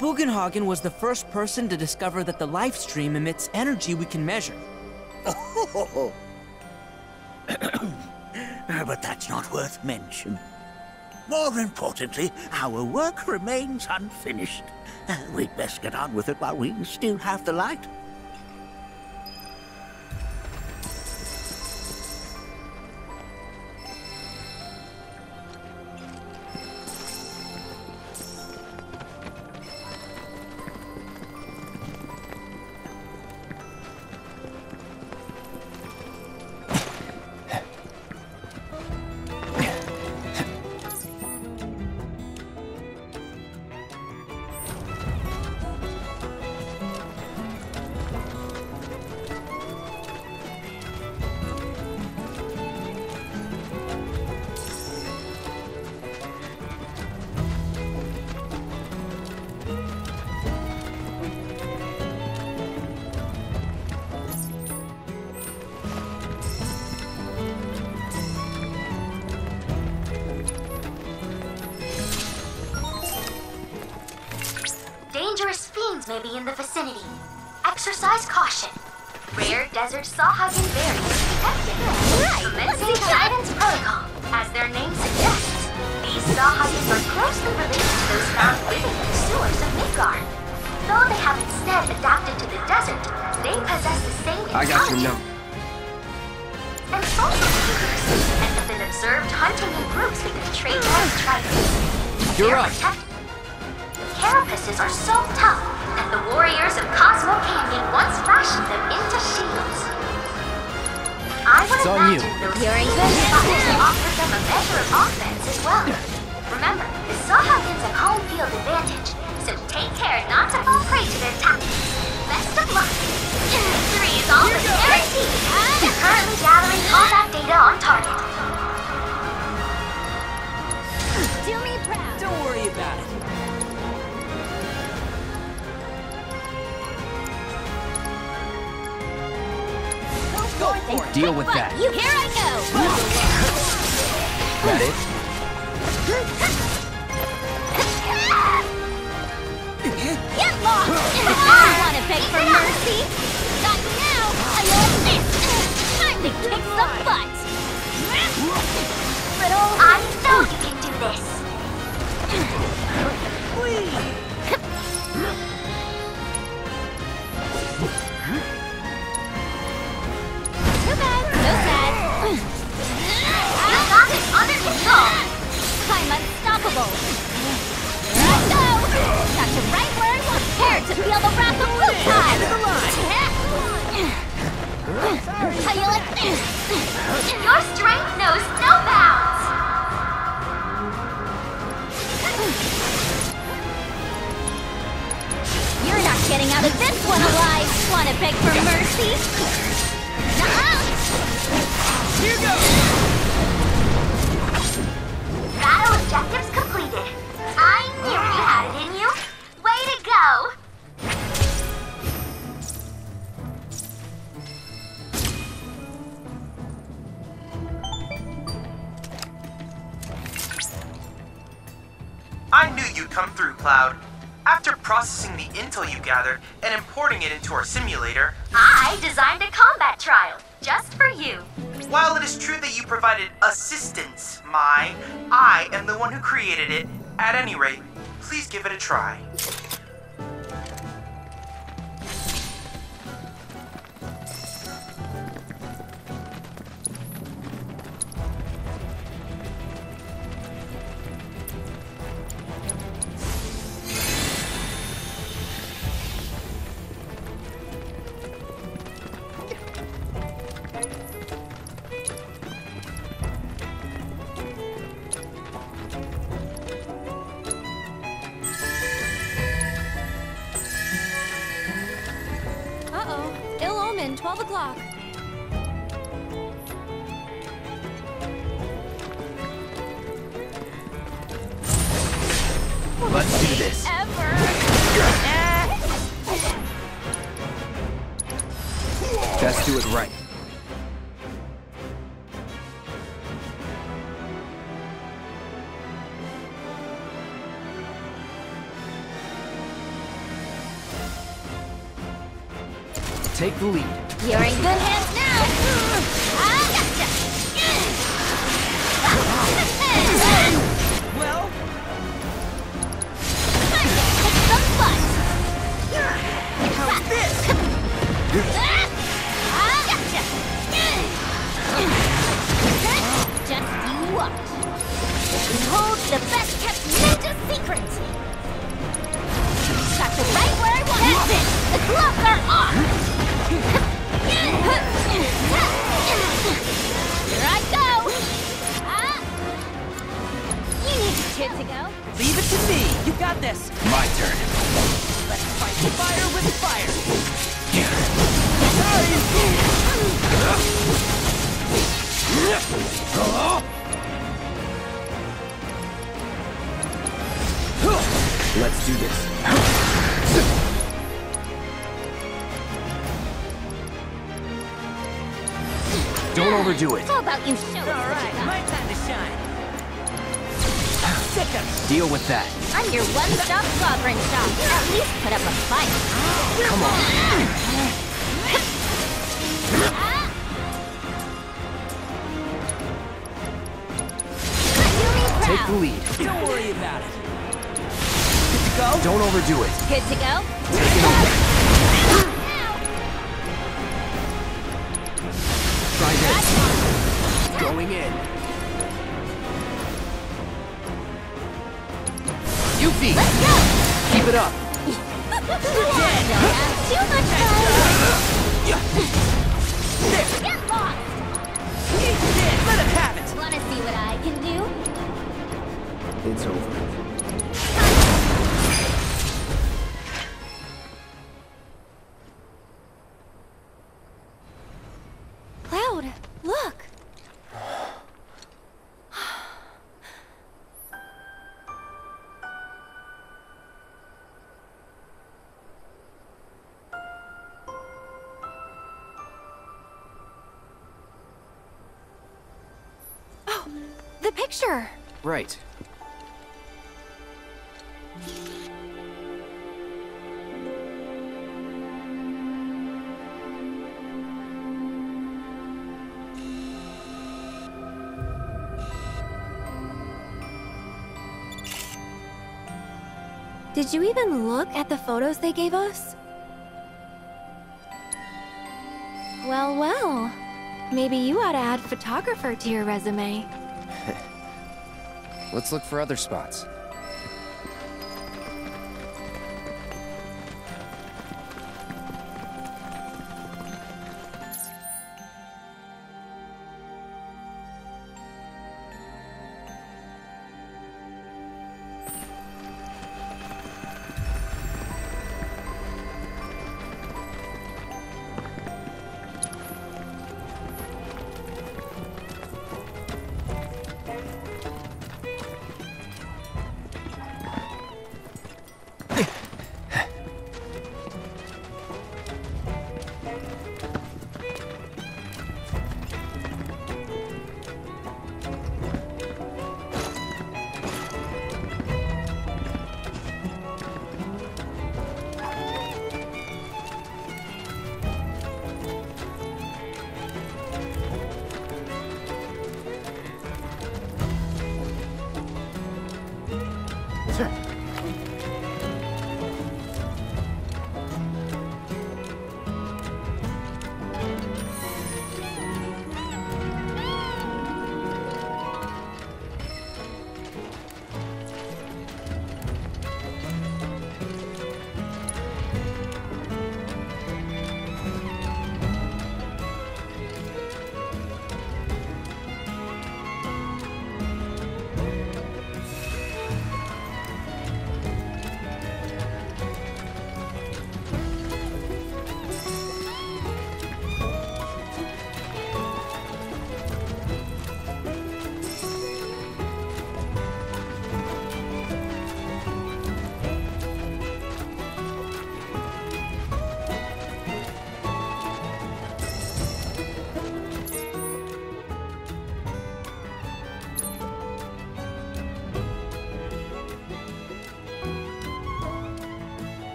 Bugenhagen was the first person to discover that the life stream emits energy we can measure. Oh. But that's not worth mention. More importantly, our work remains unfinished. We'd best get on with it while we still have the light. May be in the vicinity. Exercise caution. Rare desert sawhugging variants detected. Right, commencing guidance protocol. As their name suggests, these sawhuggings are closely related to those found living in the sewers of Midgar. Though they have instead adapted to the desert, they possess the same intelligence. I got you, no. And social behaviors and have been observed hunting in groups with the traits of tribes. You're right. Carapaces are so tough. And the warriors of Cosmo Canyon once fashioned them into shields. I would imagine those sawhuggins offered them a measure of offense as well. Remember, the sawhuggins have home field advantage, so take care not to fall prey to their tactics. Best of luck. Victory is always guaranteed. They're currently gathering combat data on target. Do me proud. Don't worry about it. Deal with that. Here I go. That it? Get lost! I don't want to beg for mercy. Not now. I love this. Time to kick some butt. Little, I know you can do this. Please. Under control! I'm unstoppable! Here I go! Got you right where I want. Prepared to feel the wrath of Lukai! Your strength knows no bounds! You're not getting out of this one alive! Wanna beg for mercy? Nuh-uh. Here goes! Battle objectives completed. I knew you had it in you. Way to go! I knew you'd come through, Cloud. After processing the intel you gathered and importing it into our simulator, I designed a combat trial just for you. While it is true that you provided assistance, Mai, I am the one who created it. At any rate, please give it a try. twelve o'clock. Let's do this. Ever. Best do it right. Take the lead. You're in good hands now. I gotcha. Well, time to kick some butt. How's this? I gotcha. Just you watch. Behold the best kept ninja secret. Got the right where I want. That's it. The gloves are on. Here I go! Huh? You need your kid to go. Leave it to me. You got this. My turn. Let's fight fire with fire. Let's do this. Don't overdo it. How about you show us? All right, my time to shine. Sick of. Deal with that. I'm your one-stop sovereign shop. At least put up a fight. Come on. Take the lead. Don't worry about it. Good to go? Don't overdo it. Good to go? Take it over. Going in. You feet. Let's go. Keep it up. Yeah. Too much fun. Yeah. There. Get lost. Yeah. Let him have it. Wanna see what I can do? It's over. Sure. Right. Did you even look at the photos they gave us? Well, well. Maybe you ought to add photographer to your resume. Let's look for other spots.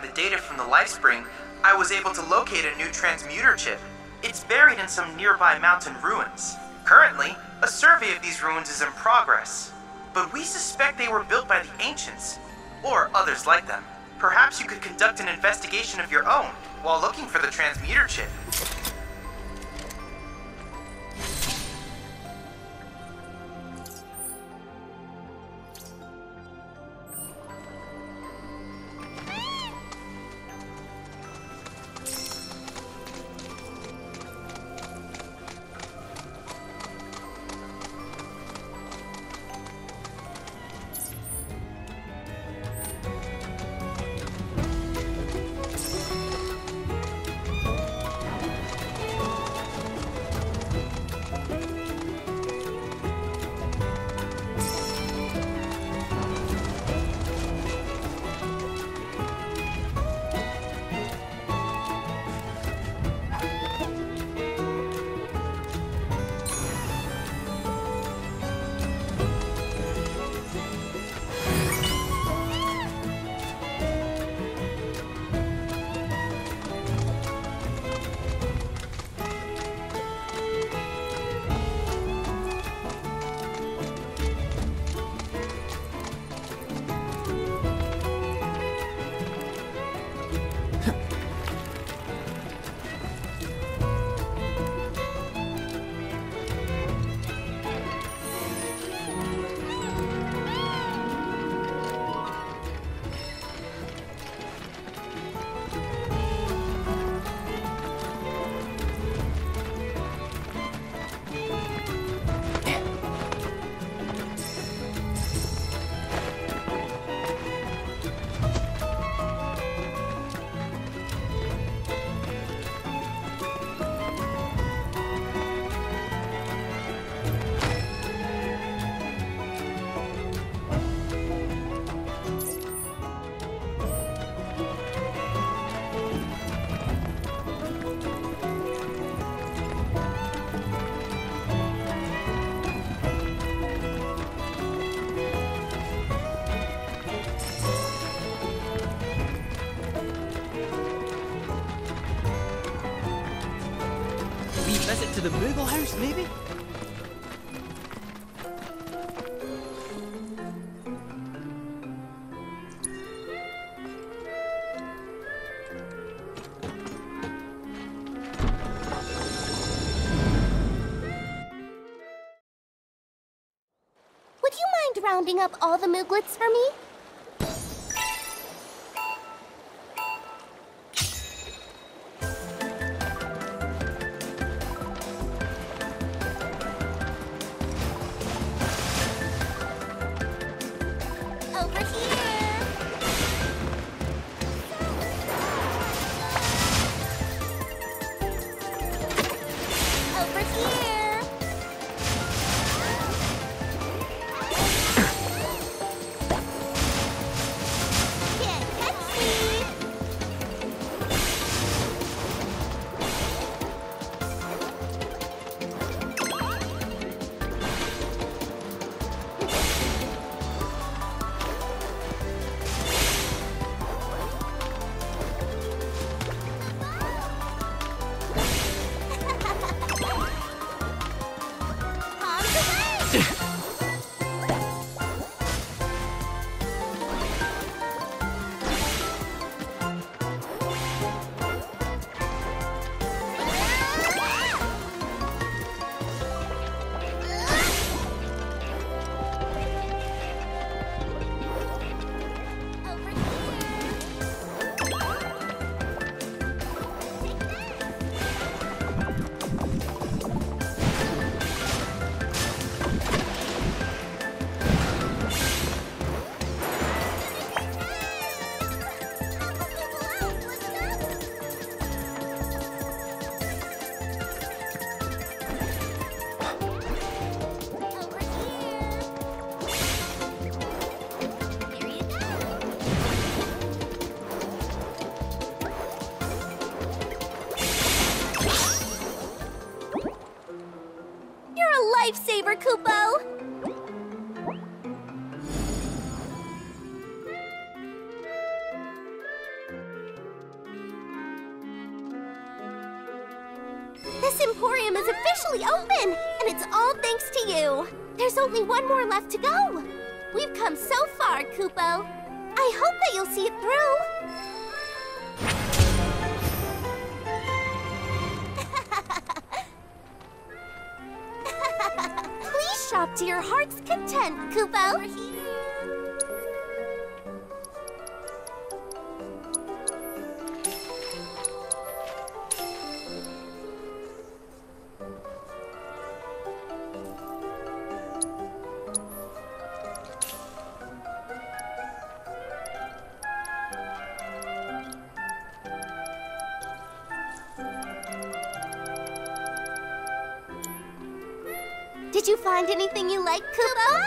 The data from the Lifespring, I was able to locate a new transmuter chip. It's buried in some nearby mountain ruins. Currently, a survey of these ruins is in progress, but we suspect they were built by the Ancients, or others like them. Perhaps you could conduct an investigation of your own while looking for the transmuter chip. Visit to the Moogle House, maybe? Would you mind rounding up all the Mooglets for me? This emporium is officially open, and it's all thanks to you. There's only one more left to go. We've come so far, Koopo. I hope that you'll see it through. Please shop to your heart's content, Koopo. Did you find anything you like, Koopo?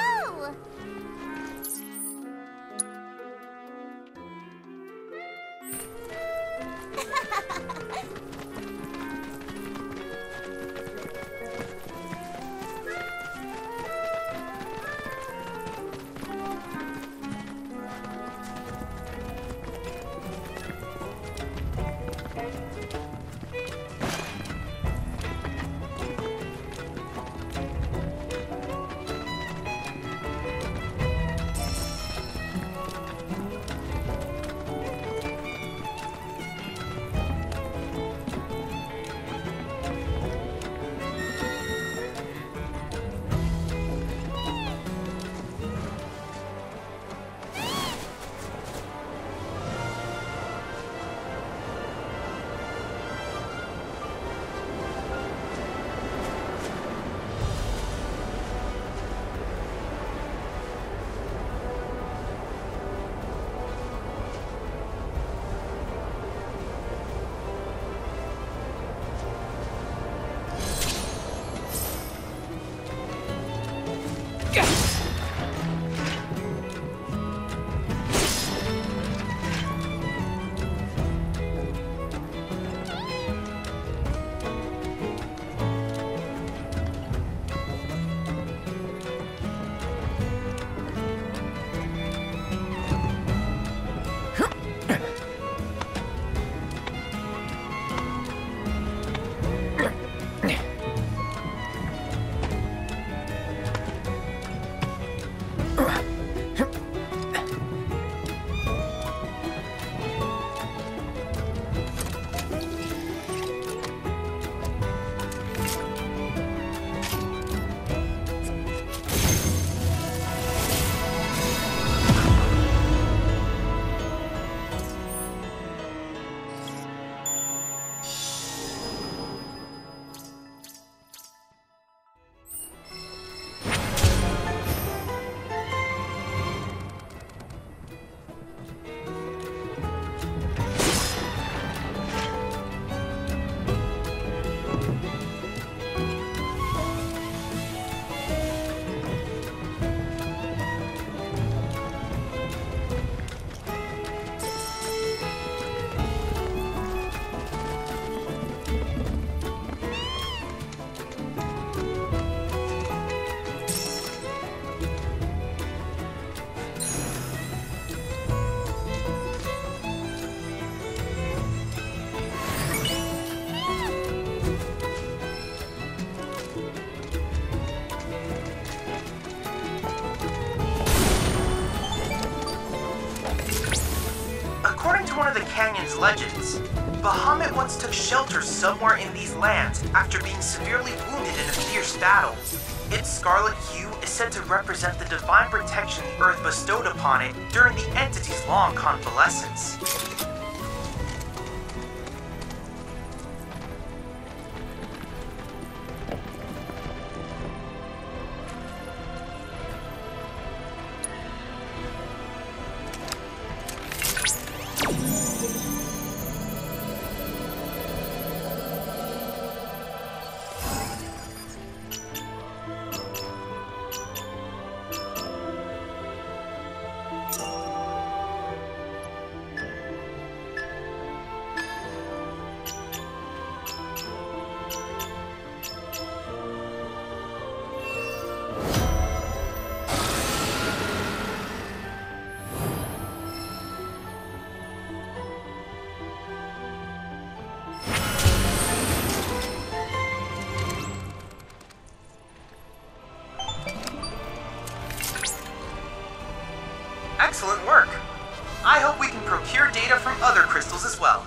Canyon's legends, Bahamut once took shelter somewhere in these lands after being severely wounded in a fierce battle. Its scarlet hue is said to represent the divine protection the earth bestowed upon it during the entity's long convalescence. work. I hope we can procure data from other crystals as well.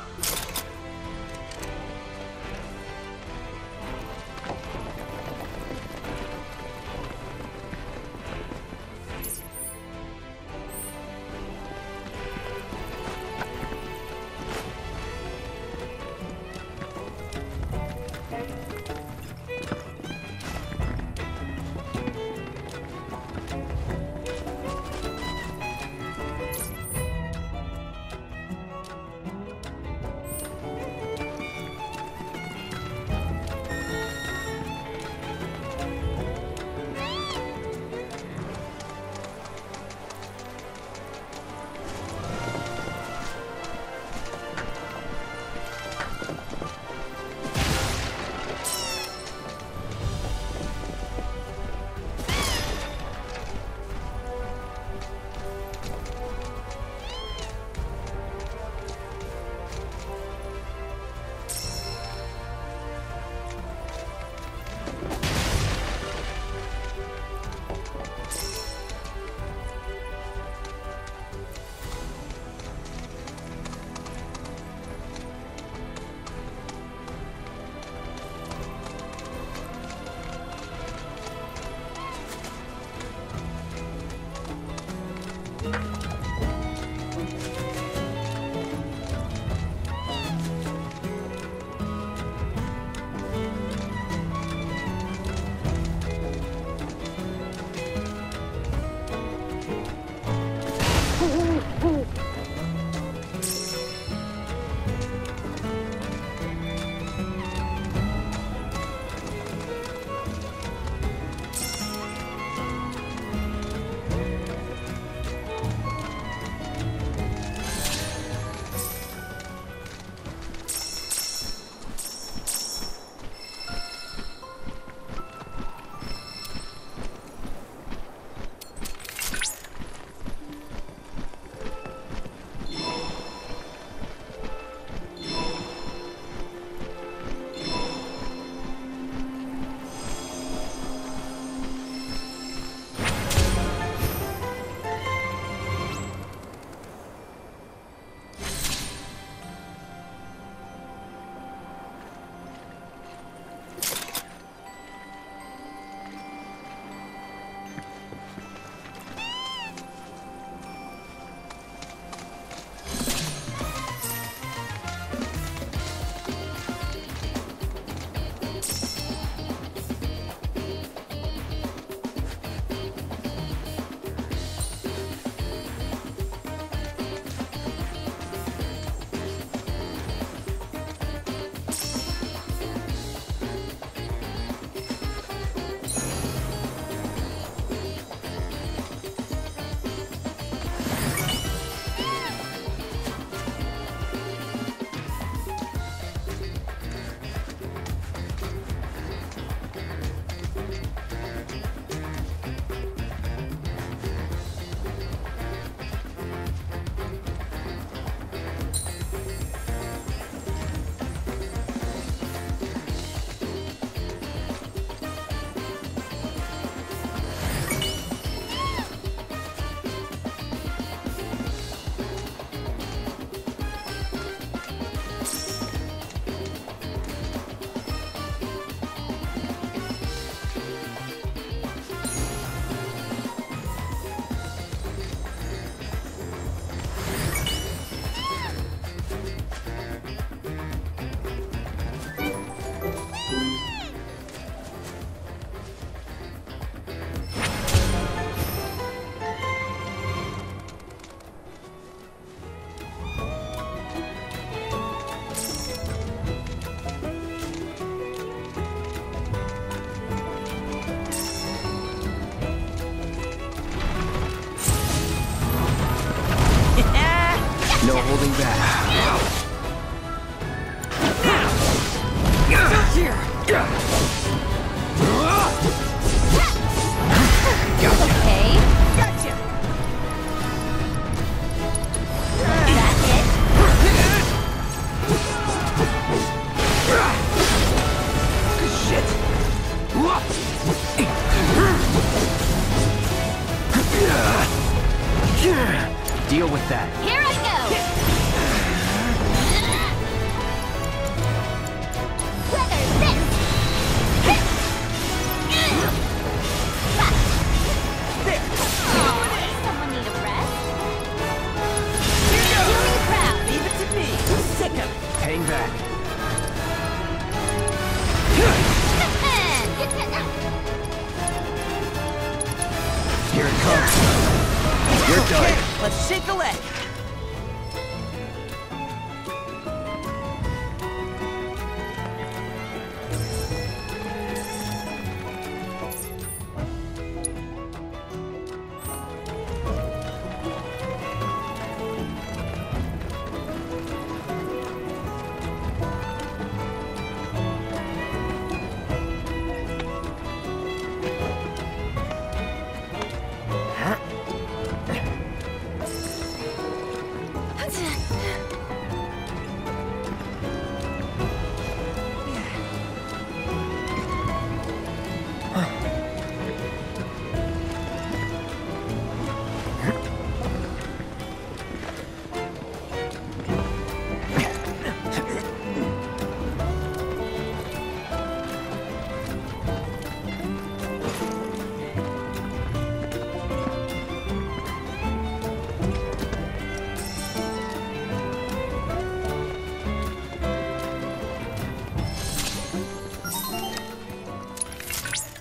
with that. Here I go! Weather this! There! Someone need a rest? Here you go! Do me proud! Leave it to me! Sick of it! Hang back. Get that out! Here it comes! You're okay. Done. Let's shake a leg.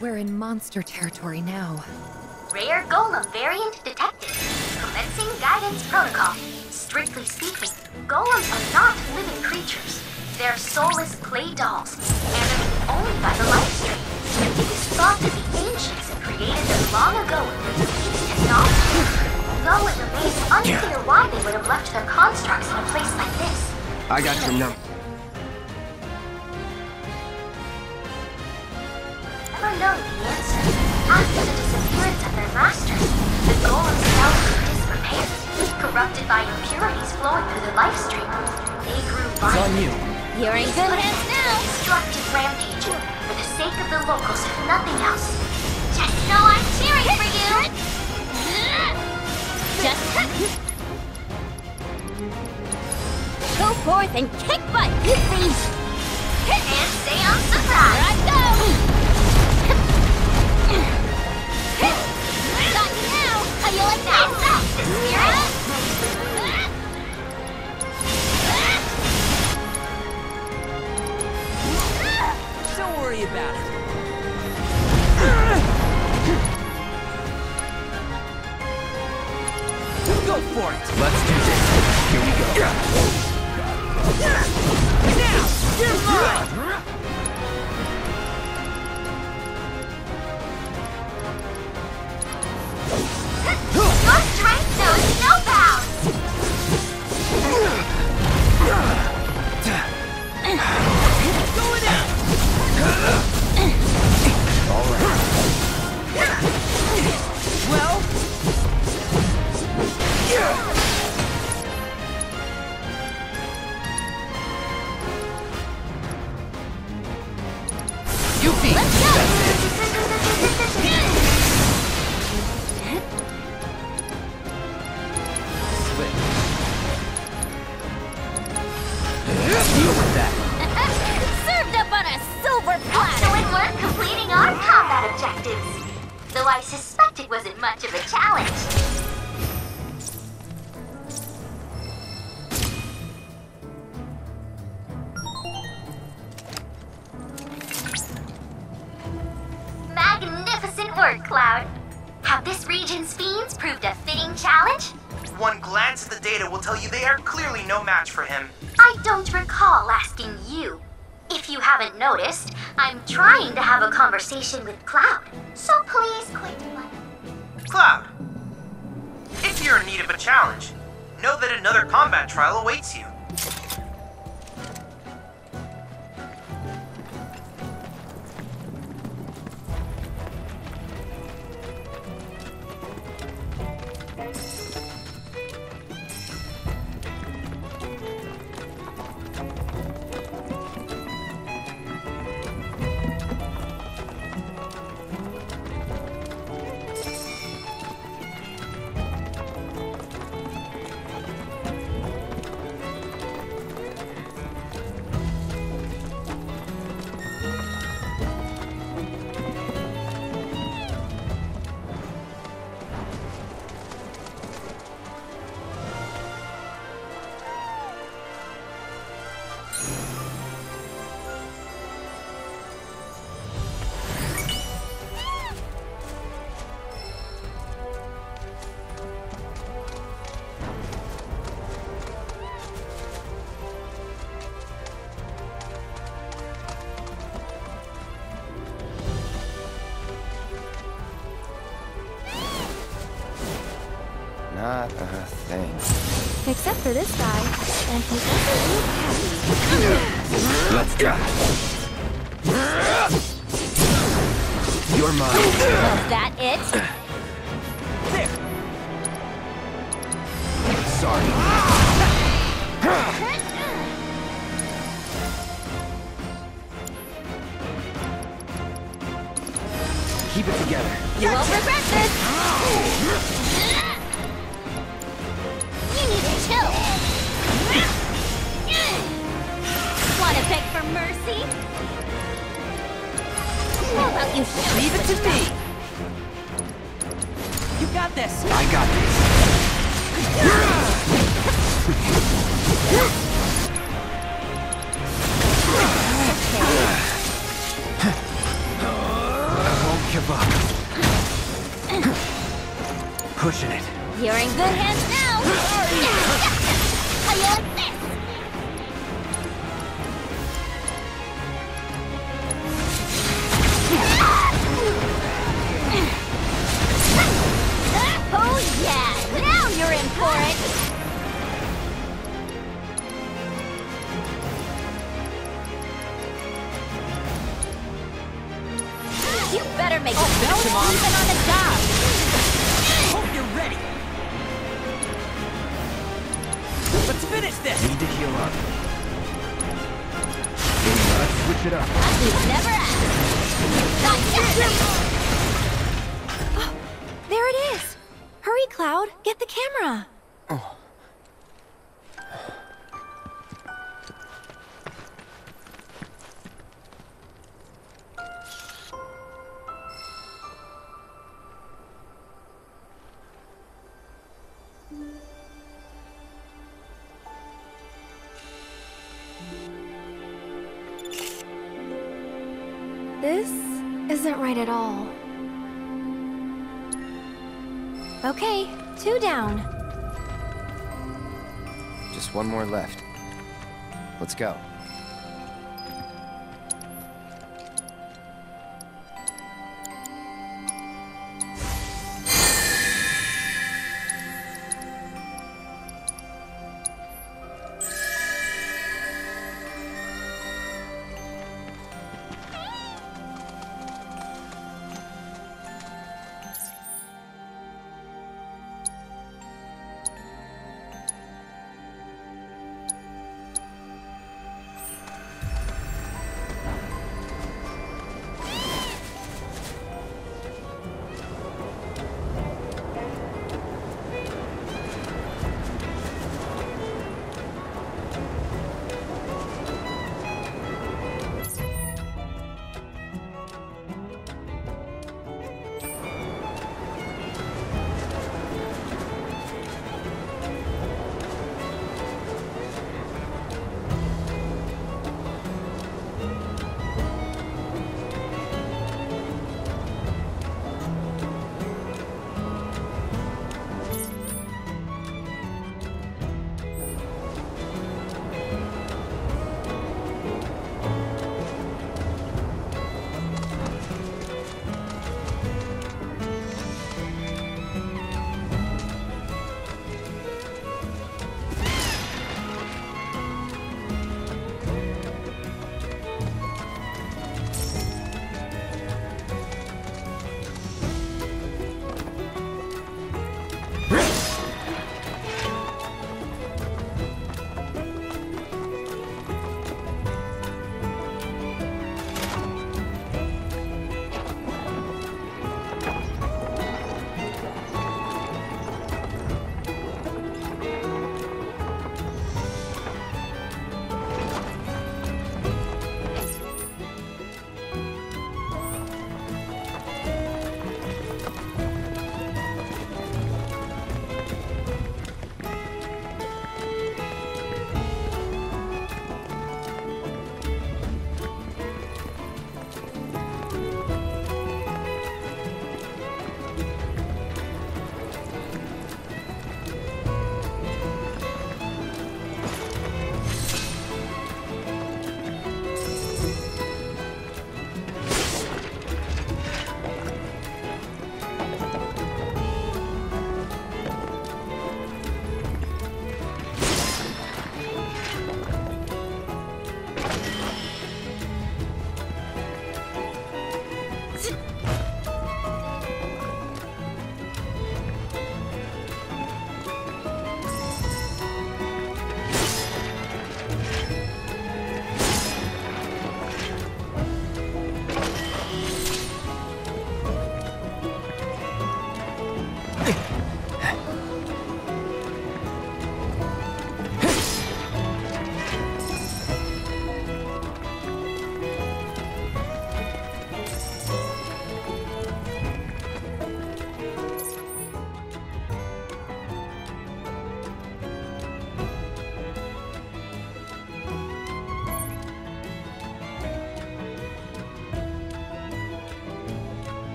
We're in monster territory now. Rare Golem variant detected. Commencing guidance protocol. Strictly speaking, golems are not living creatures. They're soulless clay dolls, animated only by the Lifestream. It is thought that the ancients created them long ago with these technology. Though it remains unclear why they would have left their constructs in a place like this. I got your number. By impurities flowing through the life stream, they grew violent. It's on you. You're in good hands now. Destructive rampage for the sake of the locals, if nothing else. Just know I'm cheering for you. Just go forth and kick butt, please. And say I'm surprised. Here I go. Got me now. How you like that? Spirit. Don't worry about it. Go for it. Let's do this. Here we go. Now, you're mine. Your strength knows no bounds. Going out. All right. Well. You beat. Let's go. Deal with that. Also in work completing our combat objectives. Though I suspect it wasn't much of a challenge. Magnificent work, Cloud. Have this region's fiends proved a fitting challenge? One glance at the data will tell you they are clearly no match for him. I don't recall asking you. If you haven't noticed, I'm trying to have a conversation with Cloud, so please quit. Cloud, if you're in need of a challenge, know that another combat trial awaits you. Except for this guy. And he's also Let's try. You're mine. Was that it? There. Sorry. Keep it together. You won't regret this. You need to chill. Want to beg for mercy? How about you leave it to me? You got this. I got this. I won't give up. Pushing it. You're in good hands now! How you like this? Oh yeah! Now you're in for it! You better make oh, it even on the job! Hope you're ready! Let's finish this! Need to heal up. Let's switch it up. I would never ask. Not yet. Oh, there it is! Hurry, Cloud. Get the camera. Oh. This isn't right at all. Okay, two down. Just one more left. Let's go.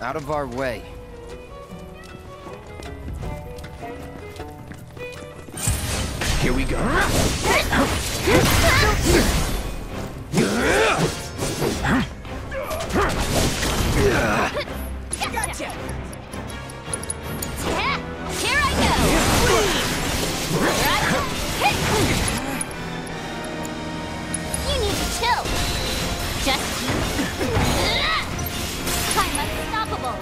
Out of our way. Here we go. Gotcha. Here I go. You need to chill. Just you. I'm unstoppable.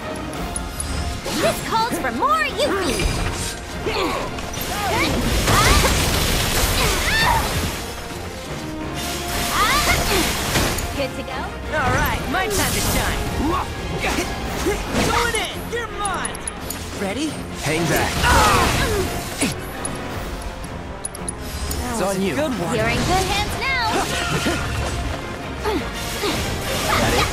This calls for more you. Good to go? All right, my time to shine. Going in, you're mine. Ready? Hang back. Oh. It's on you. Good one. You're in good hands now. Got it?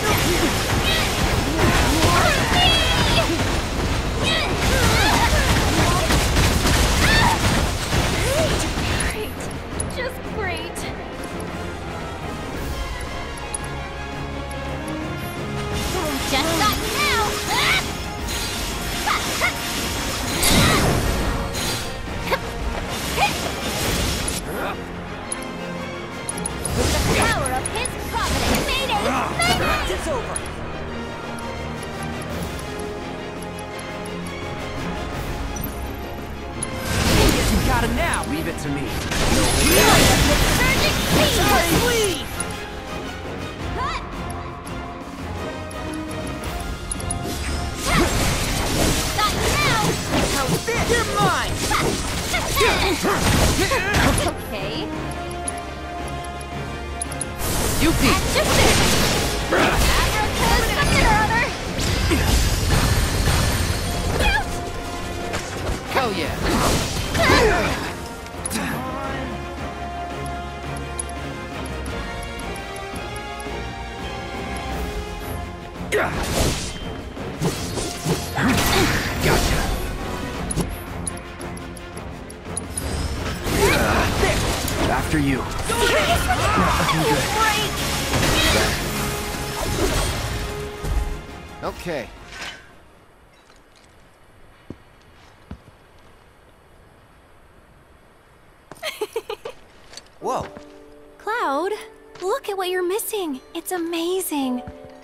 Great. Just great. Just not now! With the power of his providence! Mayday! Mayday! It's over! You got him now! Leave it to me! Surging speed! Please! You're mine! Okay. You beat! At your service! Africa's something or other! Hell yeah! Gotcha! After you. Okay. Whoa. Cloud, look at what you're missing. It's amazing.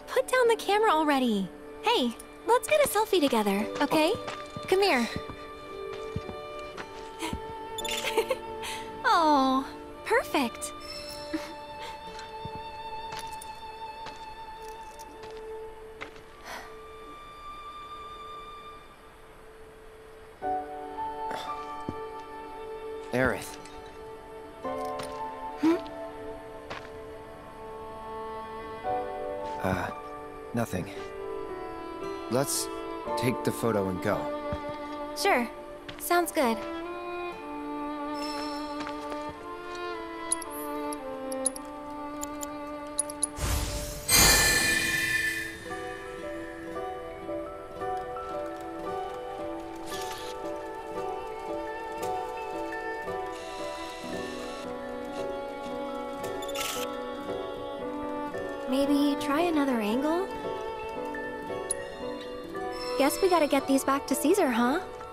Put down the camera already. Hey, let's get a selfie together, okay? Oh. Come here. Oh. Perfect. Aerith. Hmm? Uh, nothing. Let's take the photo and go. Sure. Sounds good. Get these back to Caesar, huh?